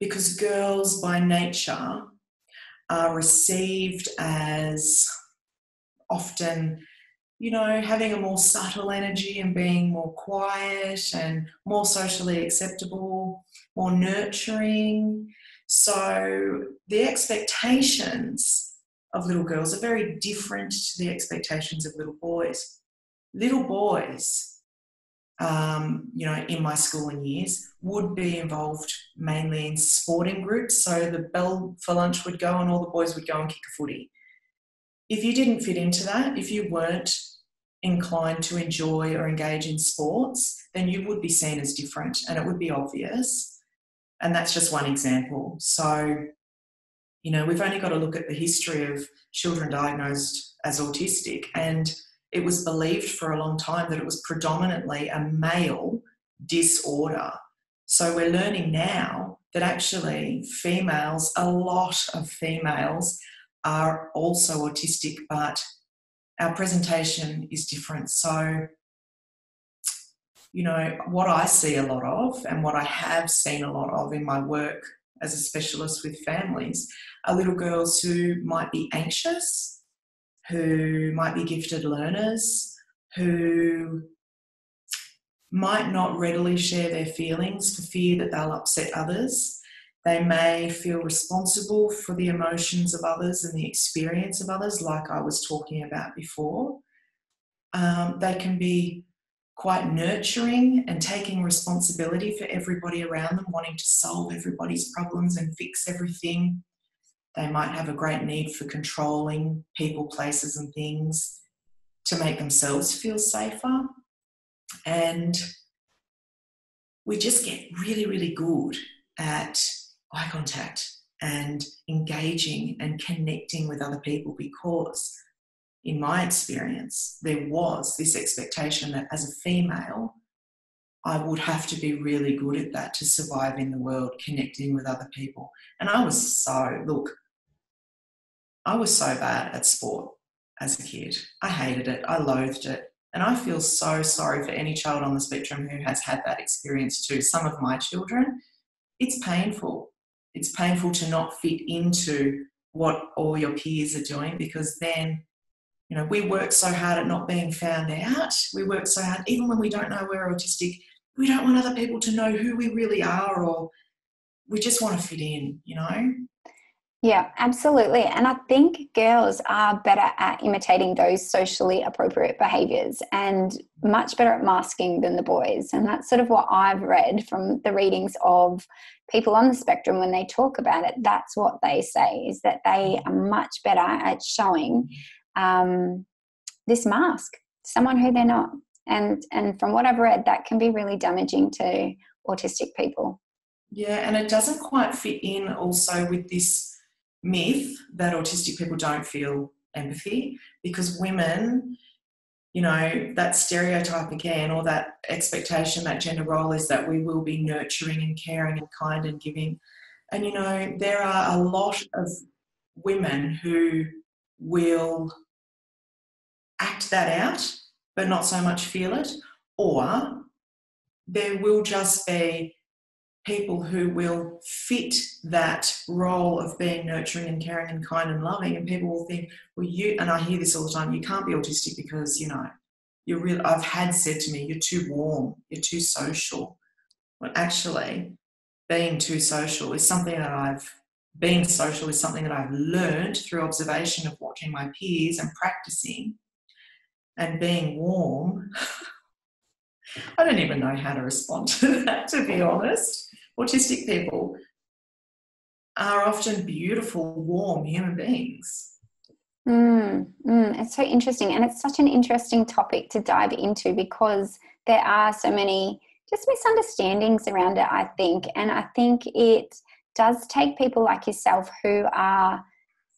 because girls by nature are received as often, you know, having a more subtle energy and being more quiet and more socially acceptable, more nurturing. So the expectations of little girls are very different to the expectations of little boys. Little boys, um, you know, in my schooling years would be involved mainly in sporting groups. So the bell for lunch would go and all the boys would go and kick a footy. If you didn't fit into that, if you weren't inclined to enjoy or engage in sports, then you would be seen as different and it would be obvious. And that's just one example. So, you know, we've only got to look at the history of children diagnosed as autistic, and it was believed for a long time that it was predominantly a male disorder. So we're learning now that actually females, a lot of females, are also autistic, but our presentation is different. So, you know, what I see a lot of and what I have seen a lot of in my work as a specialist with families are little girls who might be anxious, who might be gifted learners, who might not readily share their feelings for fear that they'll upset others. They may feel responsible for the emotions of others and the experience of others, like I was talking about before. Um, they can be quite nurturing and taking responsibility for everybody around them, wanting to solve everybody's problems and fix everything. They might have a great need for controlling people, places, and things to make themselves feel safer. And we just get really, really good at eye contact and engaging and connecting with other people, because in my experience there was this expectation that as a female I would have to be really good at that to survive in the world, connecting with other people. And I was so, look, I was so bad at sport as a kid. I hated it. I loathed it. And I feel so sorry for any child on the spectrum who has had that experience too. Some of my children, it's painful. It's painful to not fit into what all your peers are doing, because then, you know, we work so hard at not being found out. We work so hard, even when we don't know we're autistic, we don't want other people to know who we really are, or we just want to fit in, you know? Yeah, absolutely. And I think girls are better at imitating those socially appropriate behaviours and much better at masking than the boys. And that's sort of what I've read from the readings of people on the spectrum when they talk about it. That's what they say, is that they are much better at showing um, this mask, someone who they're not. And, and from what I've read, that can be really damaging to autistic people. Yeah, and it doesn't quite fit in also with this myth that autistic people don't feel empathy, because women, you know, that stereotype again, or that expectation, that gender role, is that we will be nurturing and caring and kind and giving. And, you know, there are a lot of women who will act that out but not so much feel it, or there will just be people who will fit that role of being nurturing and caring and kind and loving, and people will think, well, you, and I hear this all the time, you can't be autistic because, you know, you're real. I've had said to me, you're too warm, you're too social. Well, actually, being too social is something that I've, being social is something that I've learned through observation of watching my peers and practicing, and being warm, I don't even know how to respond to that, to be honest. Autistic people are often beautiful, warm human beings. Mm, mm, it's so interesting, and it's such an interesting topic to dive into, because there are so many just misunderstandings around it, I think. And I think it does take people like yourself who are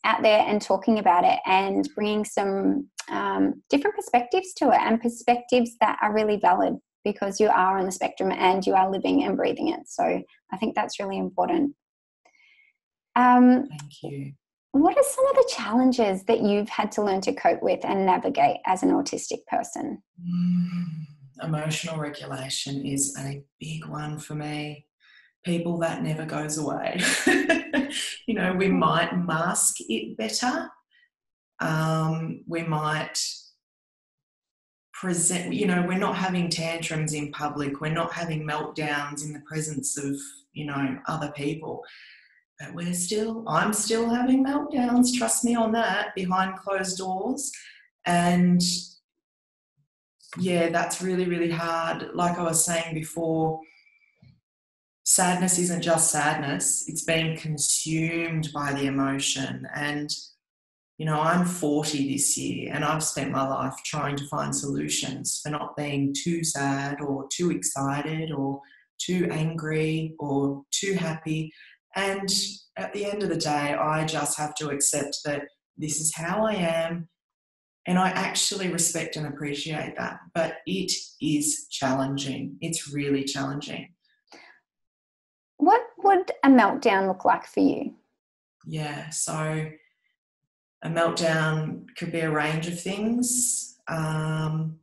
out there and talking about it and bringing some um, different perspectives to it, and perspectives that are really valid, because you are on the spectrum and you are living and breathing it. So I think that's really important. Um, Thank you. What are some of the challenges that you've had to learn to cope with and navigate as an autistic person? Mm, emotional regulation is a big one for me. People, that never goes away. You know, we might mask it better. Um, we might present, you know, we're not having tantrums in public. We're not having meltdowns in the presence of, you know, other people. But we're still, I'm still having meltdowns, trust me on that, behind closed doors. And, yeah, that's really, really hard. Like I was saying before, sadness isn't just sadness, it's being consumed by the emotion. And, you know, I'm forty this year, and I've spent my life trying to find solutions for not being too sad or too excited or too angry or too happy. And at the end of the day, I just have to accept that this is how I am, and I actually respect and appreciate that. But it is challenging. It's really challenging. What would a meltdown look like for you? Yeah, so a meltdown could be a range of things. Um,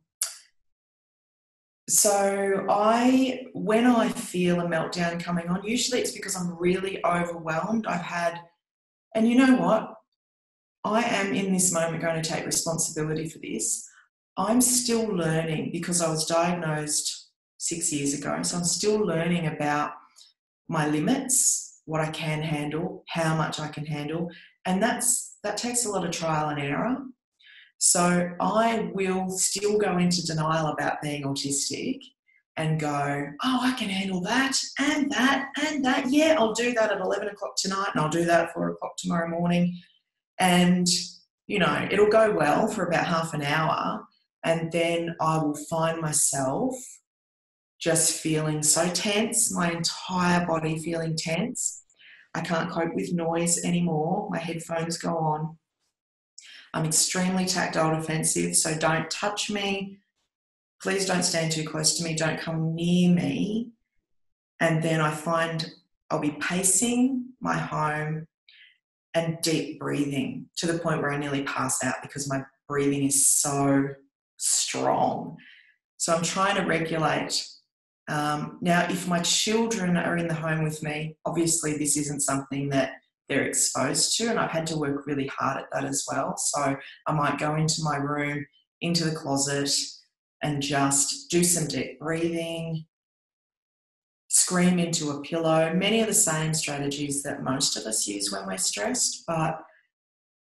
so I, when I feel a meltdown coming on, usually it's because I'm really overwhelmed. I've had, and you know what? I am in this moment going to take responsibility for this. I'm still learning, because I was diagnosed six years ago, so I'm still learning about my limits, what I can handle, how much I can handle, and that's that takes a lot of trial and error. So I will still go into denial about being autistic and go, oh, I can handle that and that and that. Yeah, I'll do that at eleven o'clock tonight, and I'll do that at four o'clock tomorrow morning. And, you know, it'll go well for about half an hour, and then I will find myself just feeling so tense, my entire body feeling tense. I can't cope with noise anymore. My headphones go on. I'm extremely tactile defensive, so don't touch me. please don't stand too close to me, don't come near me. And then I find I'll be pacing my home and deep breathing to the point where I nearly pass out because my breathing is so strong. So I'm trying to regulate. Um, now, if my children are in the home with me, obviously this isn't something that they're exposed to, and I've had to work really hard at that as well. So I might go into my room, into the closet, and just do some deep breathing, scream into a pillow, many of the same strategies that most of us use when we're stressed. But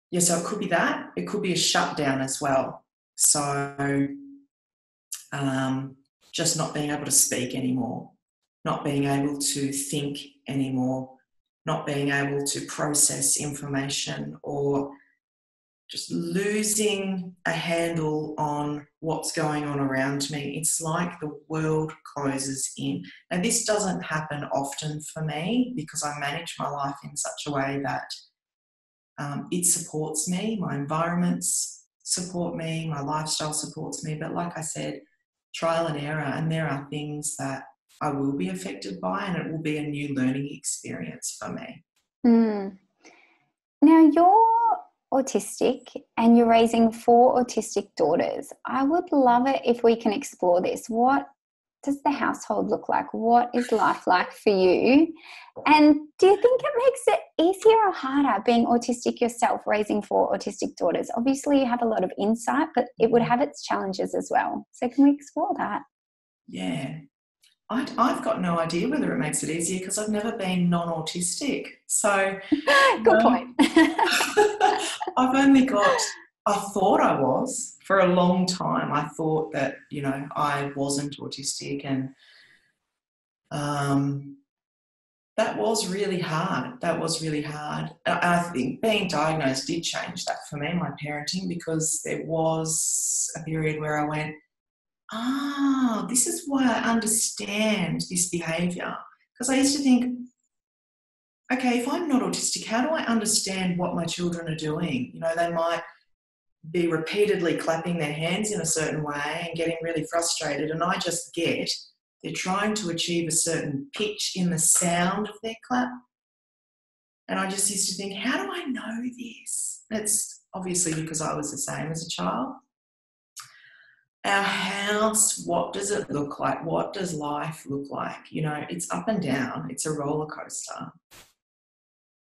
yeah, so it could be that. It could be a shutdown as well. So um, just not being able to speak anymore, not being able to think anymore, not being able to process information, or just losing a handle on what's going on around me. It's like the world closes in. Now, this doesn't happen often for me because I manage my life in such a way that um, it supports me, my environments support me, my lifestyle supports me. But like I said, trial and error, and there are things that I will be affected by, and it will be a new learning experience for me. Mm. Now, your autistic and you're raising four autistic daughters. I would love it if we can explore this. What does the household look like? What is life like for you? And do you think it makes it easier or harder being autistic yourself, raising four autistic daughters? Obviously you have a lot of insight, but it would have its challenges as well. So can we explore that? Yeah. I, I've got no idea whether it makes it easier because I've never been non-autistic. So good um, point. I've only got, I thought I was for a long time. I thought that, you know, I wasn't autistic, and um, that was really hard. That was really hard. I think being diagnosed did change that for me, my parenting, because there was a period where I went, ah, this is why I understand this behaviour. Because I used to think, okay, if I'm not autistic, how do I understand what my children are doing? You know, they might be repeatedly clapping their hands in a certain way and getting really frustrated, and I just get they're trying to achieve a certain pitch in the sound of their clap. And I just used to think, how do I know this? It's obviously because I was the same as a child. Our house, what does it look like? What does life look like? You know, it's up and down. It's a roller coaster.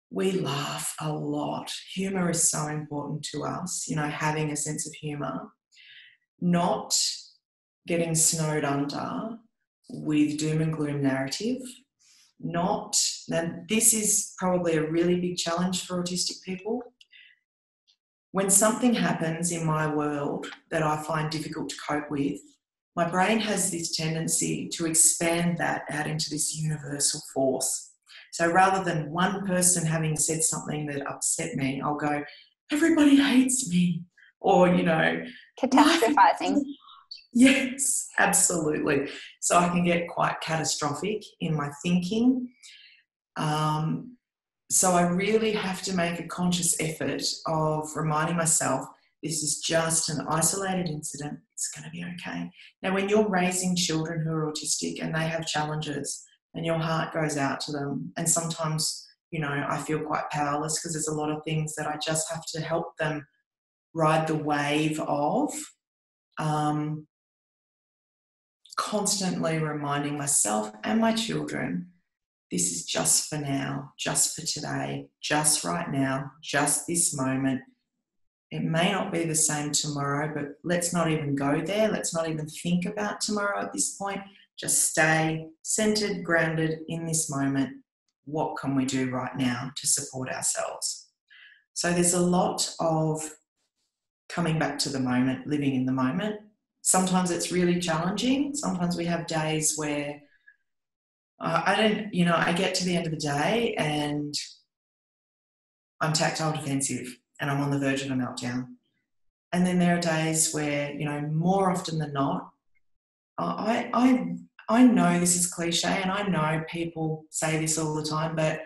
We laugh a lot. Humour is so important to us, you know, having a sense of humour, not getting snowed under with doom and gloom narrative, not, and this is probably a really big challenge for autistic people. When something happens in my world that I find difficult to cope with, my brain has this tendency to expand that out into this universal force. So rather than one person having said something that upset me, I'll go, everybody hates me, or, you know. Catastrophizing. Yes, absolutely. So I can get quite catastrophic in my thinking. Um, So I really have to make a conscious effort of reminding myself, this is just an isolated incident. It's going to be okay. Now, when you're raising children who are autistic and they have challenges and your heart goes out to them, and sometimes, you know, I feel quite powerless because there's a lot of things that I just have to help them ride the wave of. Um, constantly reminding myself and my children, this is just for now, just for today, just right now, just this moment. It may not be the same tomorrow, but let's not even go there. Let's not even think about tomorrow at this point. Just stay centered, grounded in this moment. What can we do right now to support ourselves? So there's a lot of coming back to the moment, living in the moment. Sometimes it's really challenging. Sometimes we have days where I don't, you know, I get to the end of the day and I'm tactile defensive and I'm on the verge of a meltdown. And then there are days where, you know, more often than not, I, I, I know this is cliche and I know people say this all the time, but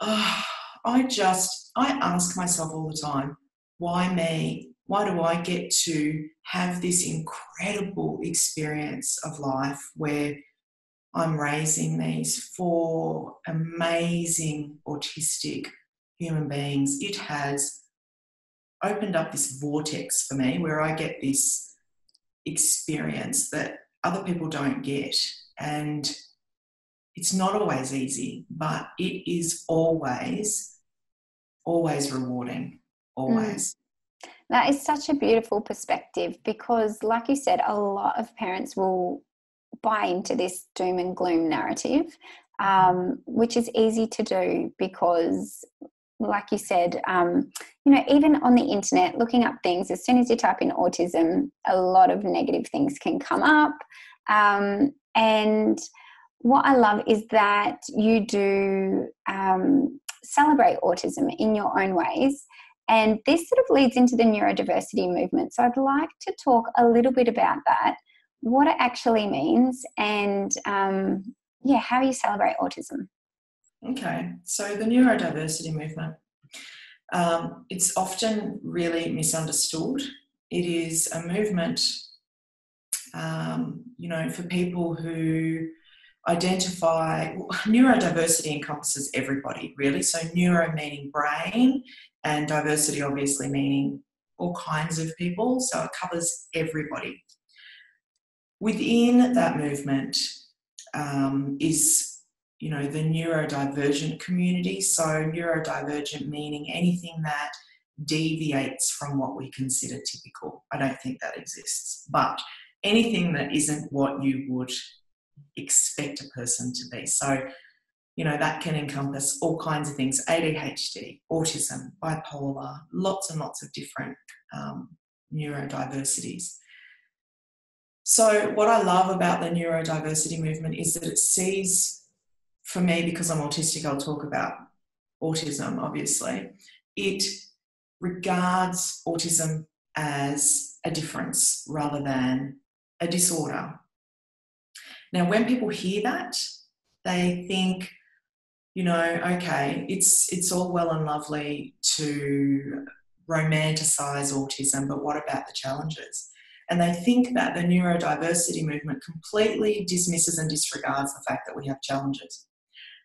uh, I just, I ask myself all the time, why me? why do I get to have this incredible experience of life where I'm raising these four amazing autistic human beings? It has opened up this vortex for me where I get this experience that other people don't get. And it's not always easy, but it is always, always rewarding, always. Mm. That is such a beautiful perspective, because like you said, a lot of parents will buy into this doom and gloom narrative, um, which is easy to do because, like you said, um, you know, even on the internet, looking up things, as soon as you type in autism, a lot of negative things can come up. Um, and what I love is that you do um, celebrate autism in your own ways. And this sort of leads into the neurodiversity movement. So I'd like to talk a little bit about that, what it actually means, and um, yeah, how you celebrate autism. Okay, so the neurodiversity movement, um, it's often really misunderstood. It is a movement, um, you know, for people who identify, well, neurodiversity encompasses everybody really. So neuro meaning brain, and diversity obviously meaning all kinds of people. So it covers everybody. Within that movement um, is, you know, the neurodivergent community. So neurodivergent meaning anything that deviates from what we consider typical. I don't think that exists, but anything that isn't what you would expect a person to be. So, you know, that can encompass all kinds of things, A D H D, autism, bipolar, lots and lots of different um, neurodiversities. So what I love about the neurodiversity movement is that it sees, for me, because I'm autistic, I'll talk about autism, obviously. It regards autism as a difference rather than a disorder. Now, when people hear that, they think, you know, okay, it's, it's all well and lovely to romanticize autism, but what about the challenges? And they think that the neurodiversity movement completely dismisses and disregards the fact that we have challenges.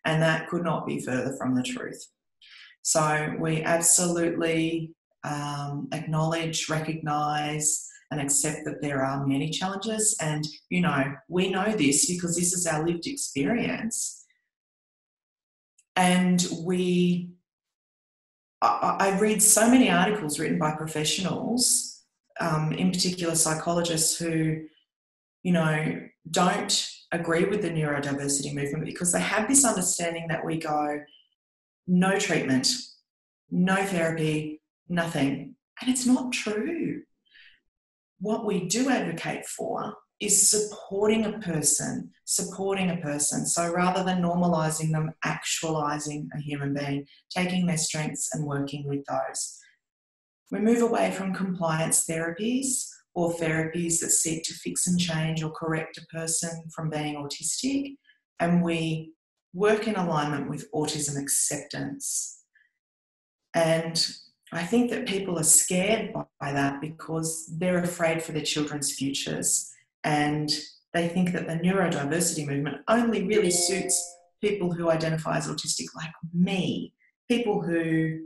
And that could not be further from the truth. So we absolutely um, acknowledge, recognise and accept that there are many challenges. And, you know, we know this because this is our lived experience. And we, I, I read so many articles written by professionals, um, in particular psychologists, who, you know, don't agree with the neurodiversity movement because they have this understanding that we go, no treatment, no therapy, nothing. And it's not true. What we do advocate for is supporting a person, supporting a person. So rather than normalising them, actualising a human being, taking their strengths and working with those. We move away from compliance therapies or therapies that seek to fix and change or correct a person from being autistic, and we work in alignment with autism acceptance. And I think that people are scared by that because they're afraid for their children's futures, and they think that the neurodiversity movement only really suits people who identify as autistic like me, people who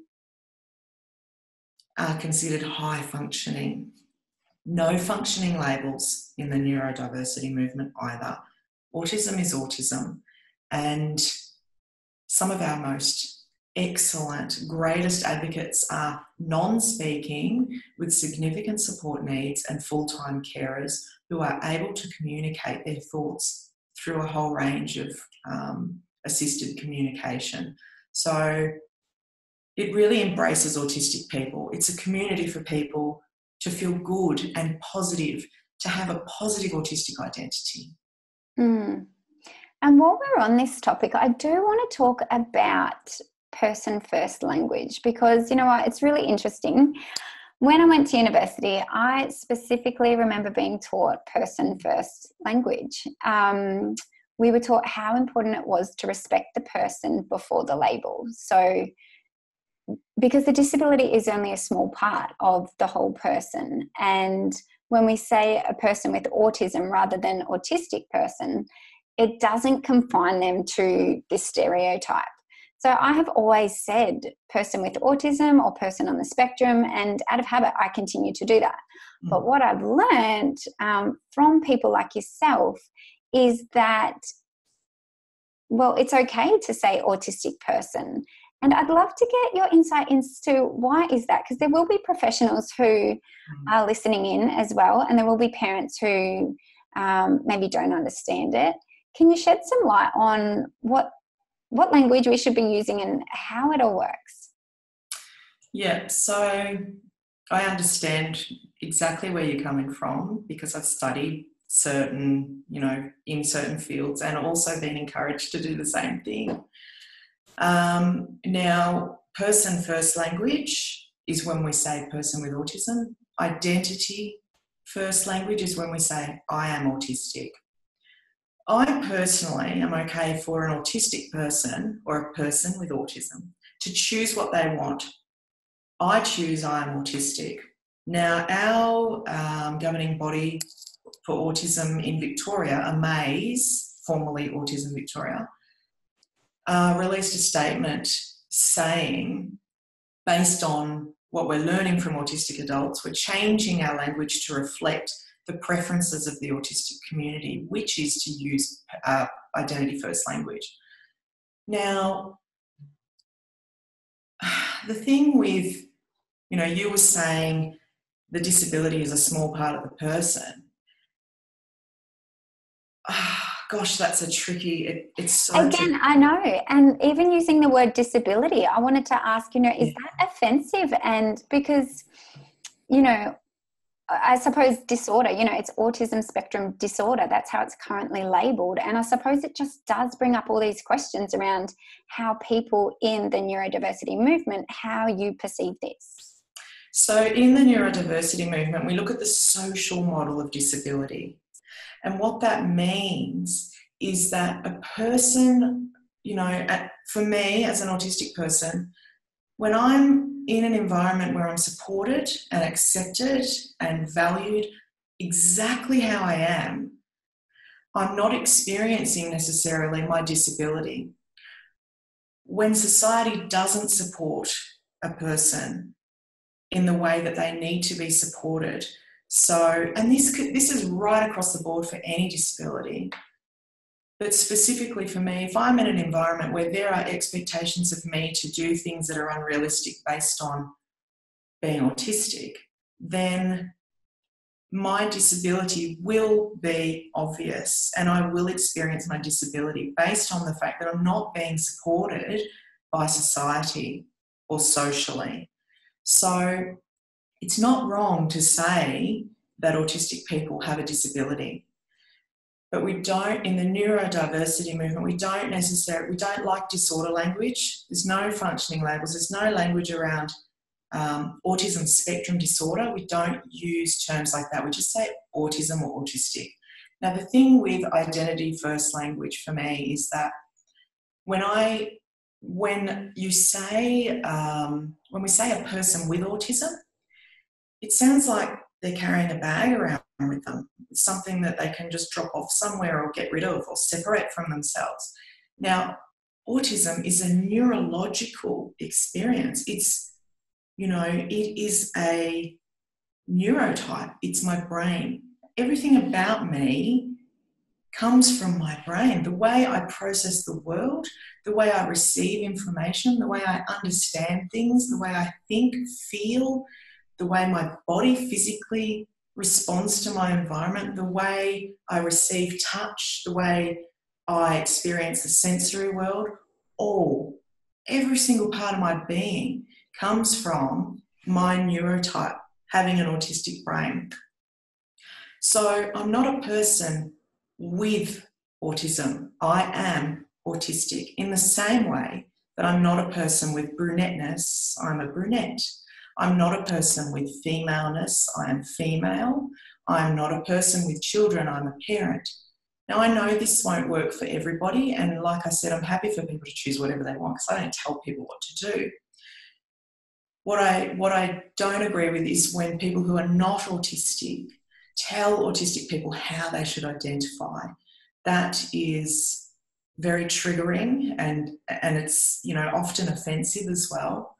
are considered high functioning. No functioning labels in the neurodiversity movement either. Autism is autism, and some of our most excellent, greatest advocates are non-speaking with significant support needs and full-time carers who are able to communicate their thoughts through a whole range of um, assisted communication. So it really embraces autistic people. It's a community for people to feel good and positive, to have a positive autistic identity. Mm. And while we're on this topic, I do want to talk about person-first language because, you know what, it's really interesting. When I went to university, I specifically remember being taught person-first language. Um, we were taught how important it was to respect the person before the label. So because the disability is only a small part of the whole person. And when we say a person with autism rather than autistic person, it doesn't confine them to this stereotype. So I have always said person with autism or person on the spectrum, and out of habit, I continue to do that. Mm. But what I've learned um, from people like yourself is that, well, it's okay to say autistic person. And I'd love to get your insight into why is that? Because there will be professionals who mm. are listening in as well, and there will be parents who um, maybe don't understand it. Can you shed some light on what what language we should be using and how it all works? Yeah, so I understand exactly where you're coming from, because I've studied certain, you know, in certain fields, and also been encouraged to do the same thing. Um, now, person first language is when we say person with autism. Identity first language is when we say I am autistic. I personally am okay for an autistic person or a person with autism to choose what they want. I choose I am autistic. Now, our um, governing body for autism in Victoria, Amaze, formerly Autism Victoria, uh, released a statement saying, based on what we're learning from autistic adults, we're changing our language to reflect the preferences of the autistic community, which is to use uh, identity first language. Now, the thing with, you know, you were saying the disability is a small part of the person. Oh, gosh, that's a tricky, it, it's so Again, tricky. I know. And even using the word disability, I wanted to ask, you know, is yeah. that offensive? And because, you know, I suppose disorder, you know, it's autism spectrum disorder. That's how it's currently labelled. And I suppose it just does bring up all these questions around how people in the neurodiversity movement, how you perceive this. So in the neurodiversity movement, we look at the social model of disability. And what that means is that a person, you know, for me as an autistic person, when I'm in an environment where I'm supported and accepted and valued exactly how I am, I'm not experiencing necessarily my disability. When society doesn't support a person in the way that they need to be supported, so, and this could, this is right across the board for any disability, but specifically for me, if I'm in an environment where there are expectations of me to do things that are unrealistic based on being autistic, then my disability will be obvious, and I will experience my disability based on the fact that I'm not being supported by society or socially. So it's not wrong to say that autistic people have a disability. But we don't, in the neurodiversity movement, we don't necessarily, we don't like disorder language. There's no functioning labels. There's no language around um, autism spectrum disorder. We don't use terms like that. We just say autism or autistic. Now, the thing with identity first language for me is that when I, when you say, um, when we say a person with autism, it sounds like they're carrying a bag around with them. It's something that they can just drop off somewhere or get rid of or separate from themselves. Now, autism is a neurological experience. It's, you know, it is a neurotype. It's my brain. Everything about me comes from my brain. The way I process the world, the way I receive information, the way I understand things, the way I think, feel, the way my body physically responds to my environment, the way I receive touch, the way I experience the sensory world, all, every single part of my being comes from my neurotype, having an autistic brain. So I'm not a person with autism. I am autistic in the same way that I'm not a person with brunetteness. I'm a brunette. I'm not a person with femaleness, I am female. I'm not a person with children, I'm a parent. Now, I know this won't work for everybody, and like I said, I'm happy for people to choose whatever they want, because I don't tell people what to do. What I, what I don't agree with is when people who are not autistic tell autistic people how they should identify. That is very triggering, and, and it's, you know, often offensive as well.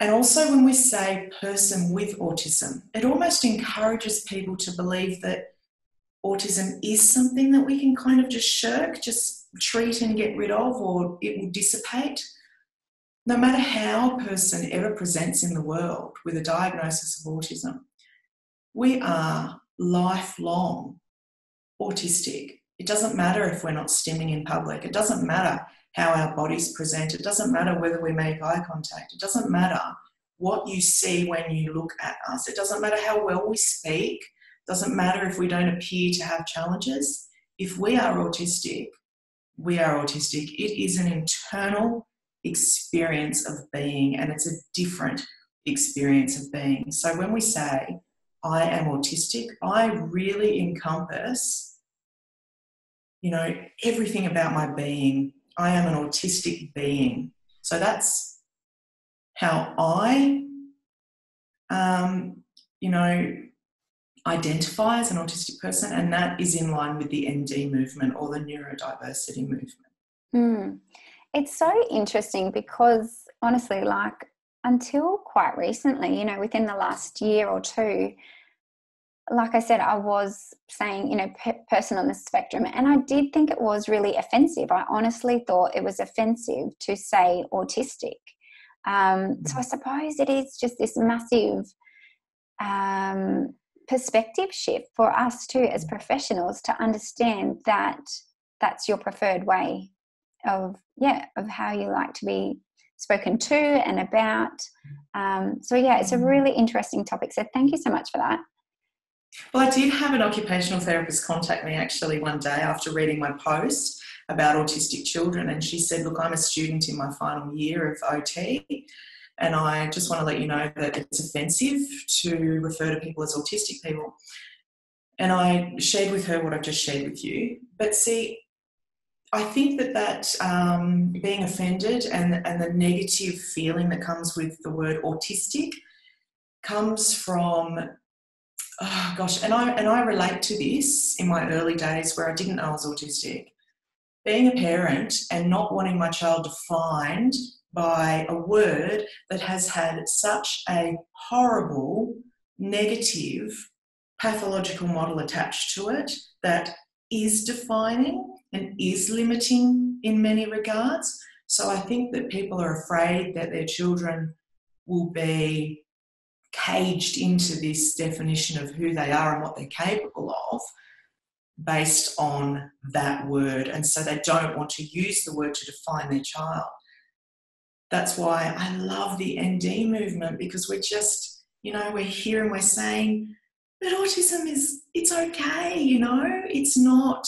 And also when we say person with autism, it almost encourages people to believe that autism is something that we can kind of just shirk, just treat and get rid of, or it will dissipate. No matter how a person ever presents in the world with a diagnosis of autism, we are lifelong autistic. It doesn't matter if we're not stimming in public. It doesn't matter how our bodies present. It doesn't matter whether we make eye contact. It doesn't matter what you see when you look at us. It doesn't matter how well we speak. It doesn't matter if we don't appear to have challenges. If we are autistic, we are autistic. It is an internal experience of being, and it's a different experience of being. So when we say, I am autistic, I really encompass, you know, everything about my being. I am an autistic being. So that's how I, um, you know, identify as an autistic person, and that is in line with the N D movement or the neurodiversity movement. Mm. It's so interesting because, honestly, like until quite recently, you know, within the last year or two, like I said, I was saying, you know, pe- person on the spectrum, and I did think it was really offensive. I honestly thought it was offensive to say autistic. Um, so I suppose it is just this massive um, perspective shift for us too as professionals to understand that that's your preferred way of, yeah, of how you like to be spoken to and about. Um, so, yeah, it's a really interesting topic. So thank you so much for that. Well, I did have an occupational therapist contact me actually one day after reading my post about autistic children, and she said, look, I'm a student in my final year of O T, and I just want to let you know that it's offensive to refer to people as autistic people. And I shared with her what I've just shared with you. But see, I think that that um, being offended and, and the negative feeling that comes with the word autistic comes from, oh gosh, and I, and I relate to this in my early days where I didn't know I was autistic. Being a parent and not wanting my child defined by a word that has had such a horrible, negative, pathological model attached to it that is defining and is limiting in many regards. So I think that people are afraid that their children will be caged into this definition of who they are and what they're capable of based on that word. And so they don't want to use the word to define their child. That's why I love the N D movement, because we're just, you know, we're here and we're saying, but autism is, it's okay, you know, it's not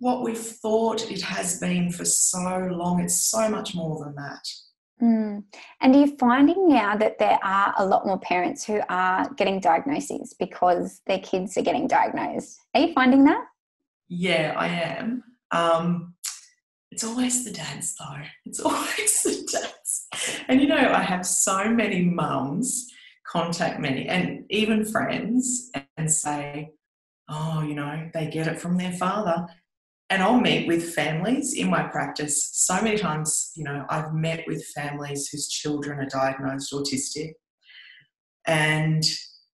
what we've thought it has been for so long. It's so much more than that. Mm. And are you finding now that there are a lot more parents who are getting diagnoses because their kids are getting diagnosed? Are you finding that? Yeah, I am. Um, it's always the dads, though. It's always the dads. And, you know, I have so many mums contact me and even friends and say, oh, you know, they get it from their father. And I'll meet with families in my practice. So many times, you know, I've met with families whose children are diagnosed autistic, and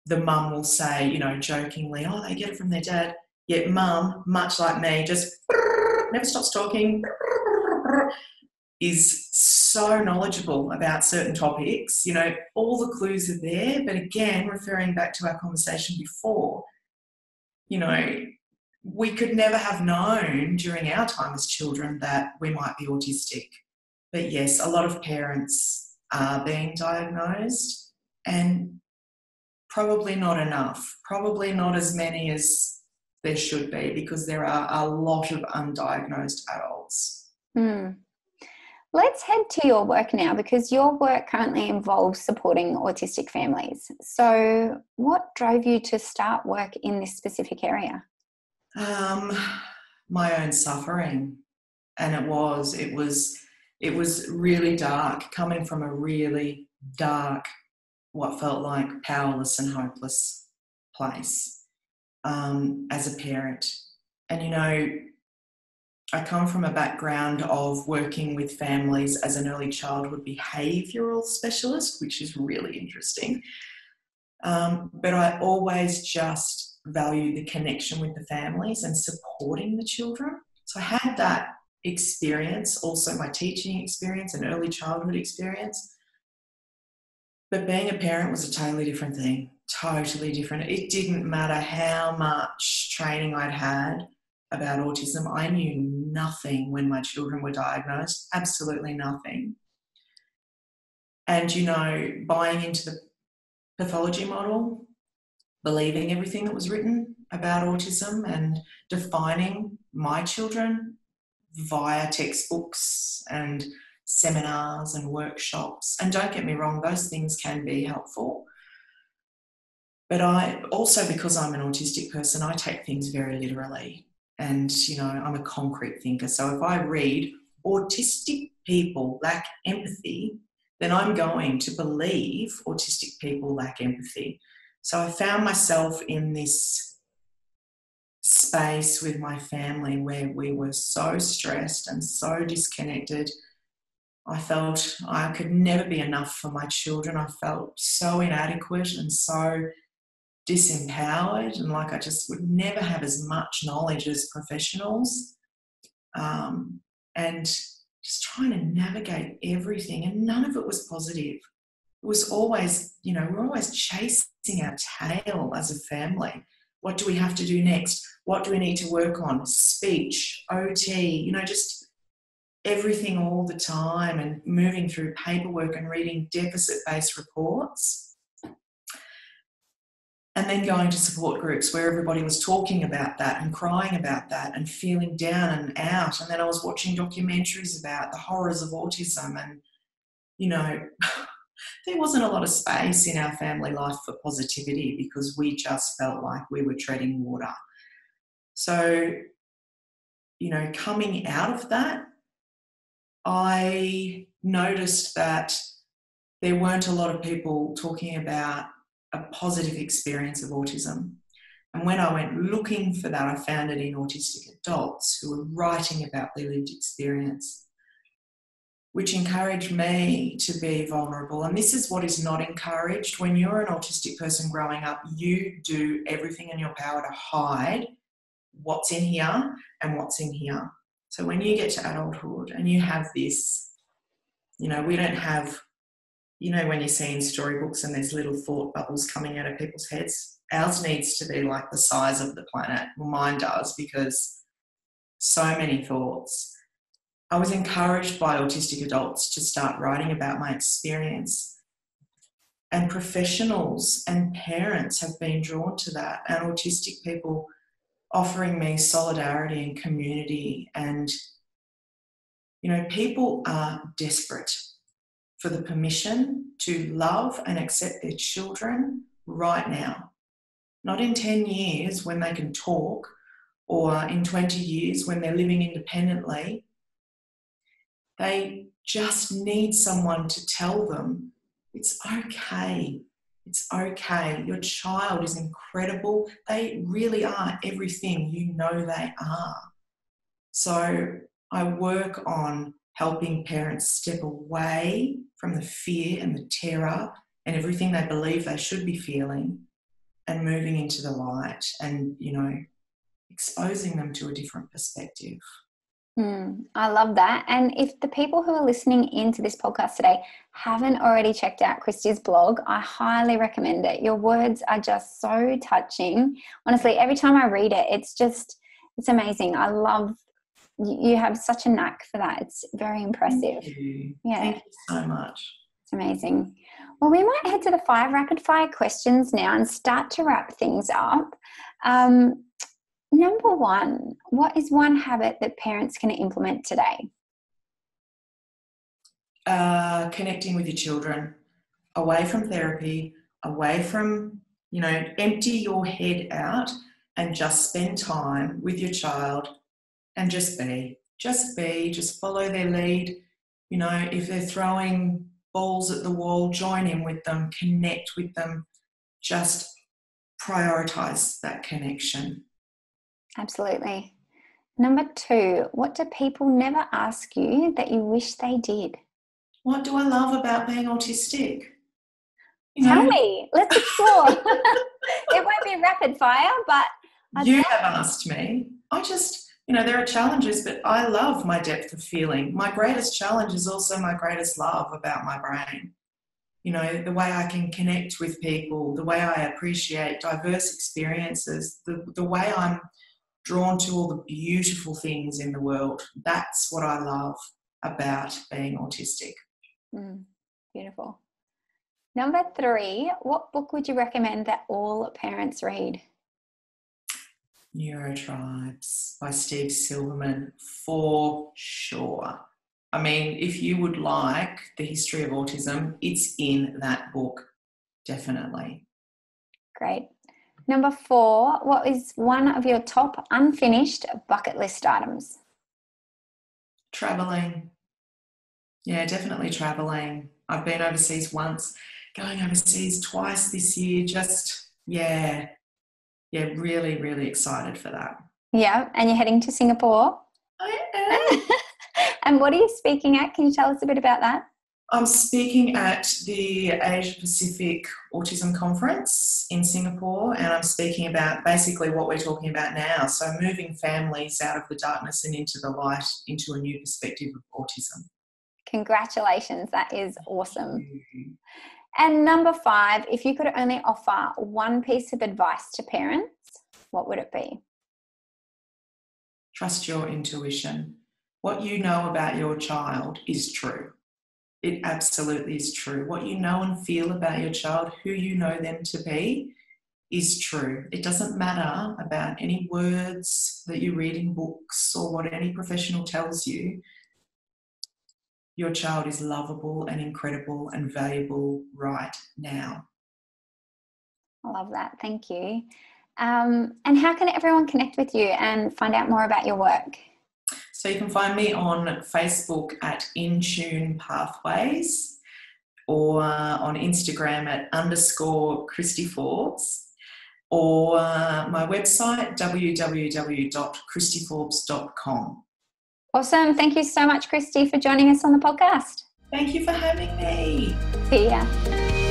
the mum will say, you know, jokingly, oh, they get it from their dad. Yet mum, much like me, just never stops talking, is so knowledgeable about certain topics. You know, all the clues are there. But again, referring back to our conversation before, you know, we could never have known during our time as children that we might be autistic. But yes, a lot of parents are being diagnosed, and probably not enough, probably not as many as there should be, because there are a lot of undiagnosed adults. Mm. Let's head to your work now, because your work currently involves supporting autistic families. So what drove you to start work in this specific area? Um, my own suffering. And it was, it was it was really dark, coming from a really dark, what felt like powerless and hopeless place um, as a parent. And, you know, I come from a background of working with families as an early childhood behavioural specialist, which is really interesting. Um, but I always just valued the connection with the families and supporting the children. So I had that experience, also my teaching experience and early childhood experience. But being a parent was a totally different thing, totally different. It didn't matter how much training I'd had about autism. I knew nothing when my children were diagnosed, absolutely nothing. And, you know, buying into the pathology model, believing everything that was written about autism and defining my children via textbooks and seminars and workshops. And don't get me wrong, those things can be helpful. But I also, because I'm an autistic person, I take things very literally. And, you know, I'm a concrete thinker. So if I read autistic people lack empathy, then I'm going to believe autistic people lack empathy. So I found myself in this space with my family where we were so stressed and so disconnected. I felt I could never be enough for my children. I felt so inadequate and so disempowered, and like I just would never have as much knowledge as professionals, um, and just trying to navigate everything, and none of it was positive. It was always, you know, we're always chasing our tail as a family. What do we have to do next? What do we need to work on? Speech, O T, you know, just everything all the time, and moving through paperwork and reading deficit-based reports. And then going to support groups where everybody was talking about that and crying about that and feeling down and out. And then I was watching documentaries about the horrors of autism, and, you know, there wasn't a lot of space in our family life for positivity because we just felt like we were treading water. So, you know, coming out of that, I noticed that there weren't a lot of people talking about a positive experience of autism. And when I went looking for that, I found it in autistic adults who were writing about their lived experience, which encouraged me to be vulnerable. And this is what is not encouraged. When you're an autistic person growing up, you do everything in your power to hide what's in here and what's in here. So when you get to adulthood and you have this, you know, we don't have, you know, when you see in storybooks and there's little thought bubbles coming out of people's heads, ours needs to be like the size of the planet. Well, mine does, because so many thoughts. I was encouraged by autistic adults to start writing about my experience. And professionals and parents have been drawn to that, and autistic people offering me solidarity and community. And, you know, people are desperate for the permission to love and accept their children right now. Not in ten years when they can talk, or in twenty years when they're living independently. They just need someone to tell them it's okay, it's okay. Your child is incredible. They really are everything you know they are. So I work on helping parents step away from the fear and the terror and everything they believe they should be feeling, and moving into the light and, you know, exposing them to a different perspective. Mm, I love that. And if the people who are listening into this podcast today haven't already checked out Kristy's blog, I highly recommend it. Your words are just so touching. Honestly, every time I read it, it's just, it's amazing. I love You have such a knack for that. It's very impressive. Thank you. Yeah. Thank you so much. It's amazing. Well, we might head to the five rapid fire questions now and start to wrap things up. Um, number one, what is one habit that parents can implement today? Uh, connecting with your children, away from therapy, away from, you know, empty your head out and just spend time with your child. And just be, just be, just follow their lead. You know, if they're throwing balls at the wall, join in with them, connect with them, just prioritise that connection. Absolutely. Number two, what do people never ask you that you wish they did? What do I love about being autistic? You Tell know? me. Let's explore. It won't be rapid fire, but... I'd you have asked me. I just, you know, there are challenges, but I love my depth of feeling. My greatest challenge is also my greatest love about my brain. You know, the way I can connect with people, the way I appreciate diverse experiences, the, the way I'm drawn to all the beautiful things in the world. That's what I love about being autistic. Mm, beautiful. Number three, what book would you recommend that all parents read? Neurotribes by Steve Silberman, for sure. I mean, if you would like the history of autism, it's in that book, definitely. Great. Number four, what is one of your top unfinished bucket list items? Travelling. Yeah, definitely travelling. I've been overseas once, going overseas twice this year, just, yeah. Yeah, really, really excited for that. Yeah, and you're heading to Singapore? I am. And what are you speaking at? Can you tell us a bit about that? I'm speaking at the Asia-Pacific Autism Conference in Singapore, and I'm speaking about basically what we're talking about now, so moving families out of the darkness and into the light, into a new perspective of autism. Congratulations, that is awesome. And number five, if you could only offer one piece of advice to parents, what would it be? Trust your intuition. What you know about your child is true. It absolutely is true. What you know and feel about your child, who you know them to be, is true. It doesn't matter about any words that you read in books or what any professional tells you. Your child is lovable and incredible and valuable right now. I love that. Thank you. Um, and how can everyone connect with you and find out more about your work? So you can find me on Facebook at Intune Pathways, or on Instagram at underscore Kristy Forbes, or my website w w w dot kristy forbes dot com. Awesome. Thank you so much, Kristy, for joining us on the podcast. Thank you for having me. See ya.